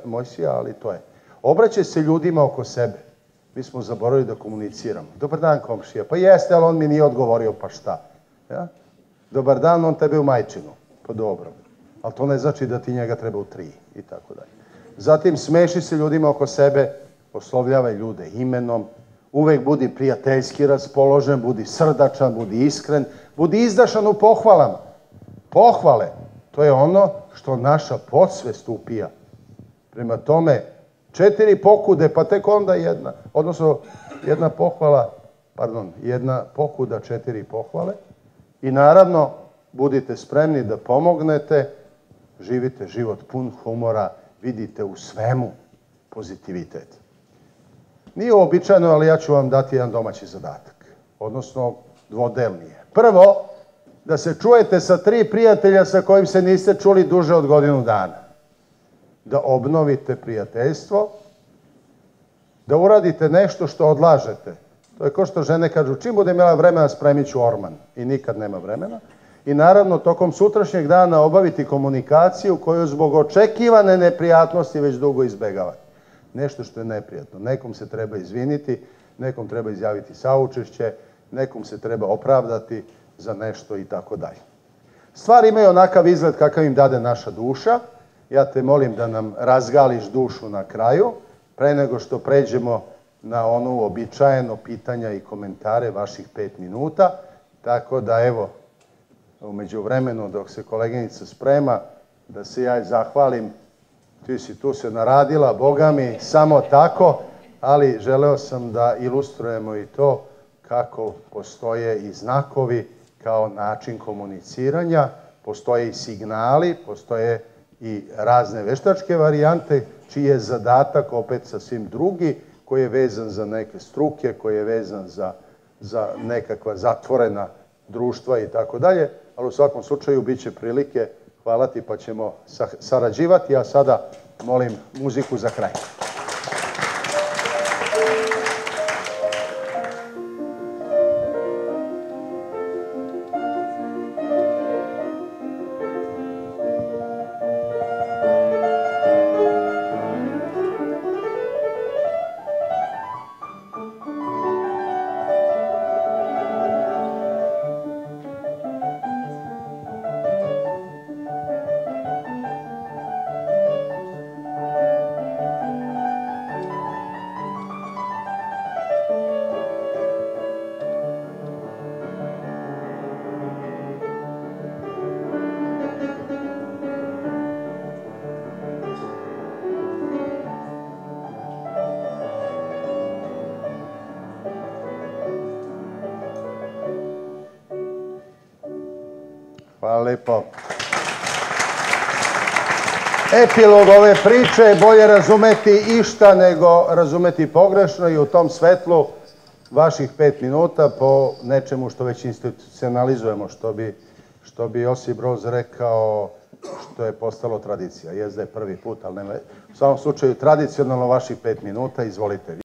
Mojsija, ali to je. Obraćaj se ljudima oko sebe. Mi smo zaboravili da komuniciramo. Dobar dan, komšija. Pa jeste, ali on mi nije odgovorio, pa šta? Dobar dan, on tebe u majčinu. Pa dobro. Ali to ne znači da ti njega treba u 3 i tako dalje. Zatim, smeši se ljudima oko sebe, oslovljavaj ljude imenom, uvek budi prijateljski raspoložen, budi srdačan, budi iskren, budi izdašan u pohvalama. Pohvale, to je ono što naša podsvest upija. Prema tome, 4 pokude, pa tek onda jedna, odnosno jedna pokuda, 4 pohvale. I naravno, budite spremni da pomognete, živite život pun humora, vidite u svemu pozitivitet. Nije uobičajeno, ali ja ću vam dati jedan domaći zadatak, odnosno dvodelnije. Prvo, da se čujete sa 3 prijatelja sa kojim se niste čuli duže od godinu dana. Da obnovite prijateljstvo, da uradite nešto što odlažete. To je kao što žene kažu, čim budem imala vremena spremit ću orman. I nikad nema vremena. I naravno, tokom sutrašnjeg dana obaviti komunikaciju koju zbog očekivane neprijatnosti već dugo izbegavate. Nešto što je neprijatno. Nekom se treba izviniti, nekom treba izjaviti saučešće, nekom se treba opravdati za nešto i tako dalje. Stvari imaju onakav izgled kakav im dade naša duša. Ja te molim da nam razgališ dušu na kraju, pre nego što pređemo na ono uobičajeno pitanja i komentare vaših 5 minuta. Tako da evo, u međuvremenu dok se koleginica sprema, da se ja zahvalim. Ti si tu se naradila, Boga mi, samo tako, ali želeo sam da ilustrujemo i to kako postoje i znakovi kao način komuniciranja, postoje i signali, postoje i razne veštačke varijante, čiji je zadatak opet sasvim drugi, koji je vezan za neke struke, koji je vezan za nekakva zatvorena društva i tako dalje, ali u svakom slučaju bit će prilike. Hvala ti, pa ćemo sarađivati, a sada molim muziku za kraj. Epilog ove priče je bolje razumeti išta nego razumeti pogrešno i u tom svetlu vaših 5 minuta po nečemu što već institucionalizujemo, što bi Josip Broz rekao, što je postalo tradicija. Jezda je prvi put, ali nema. U svakom slučaju, tradicionalno vaših 5 minuta, izvolite vi.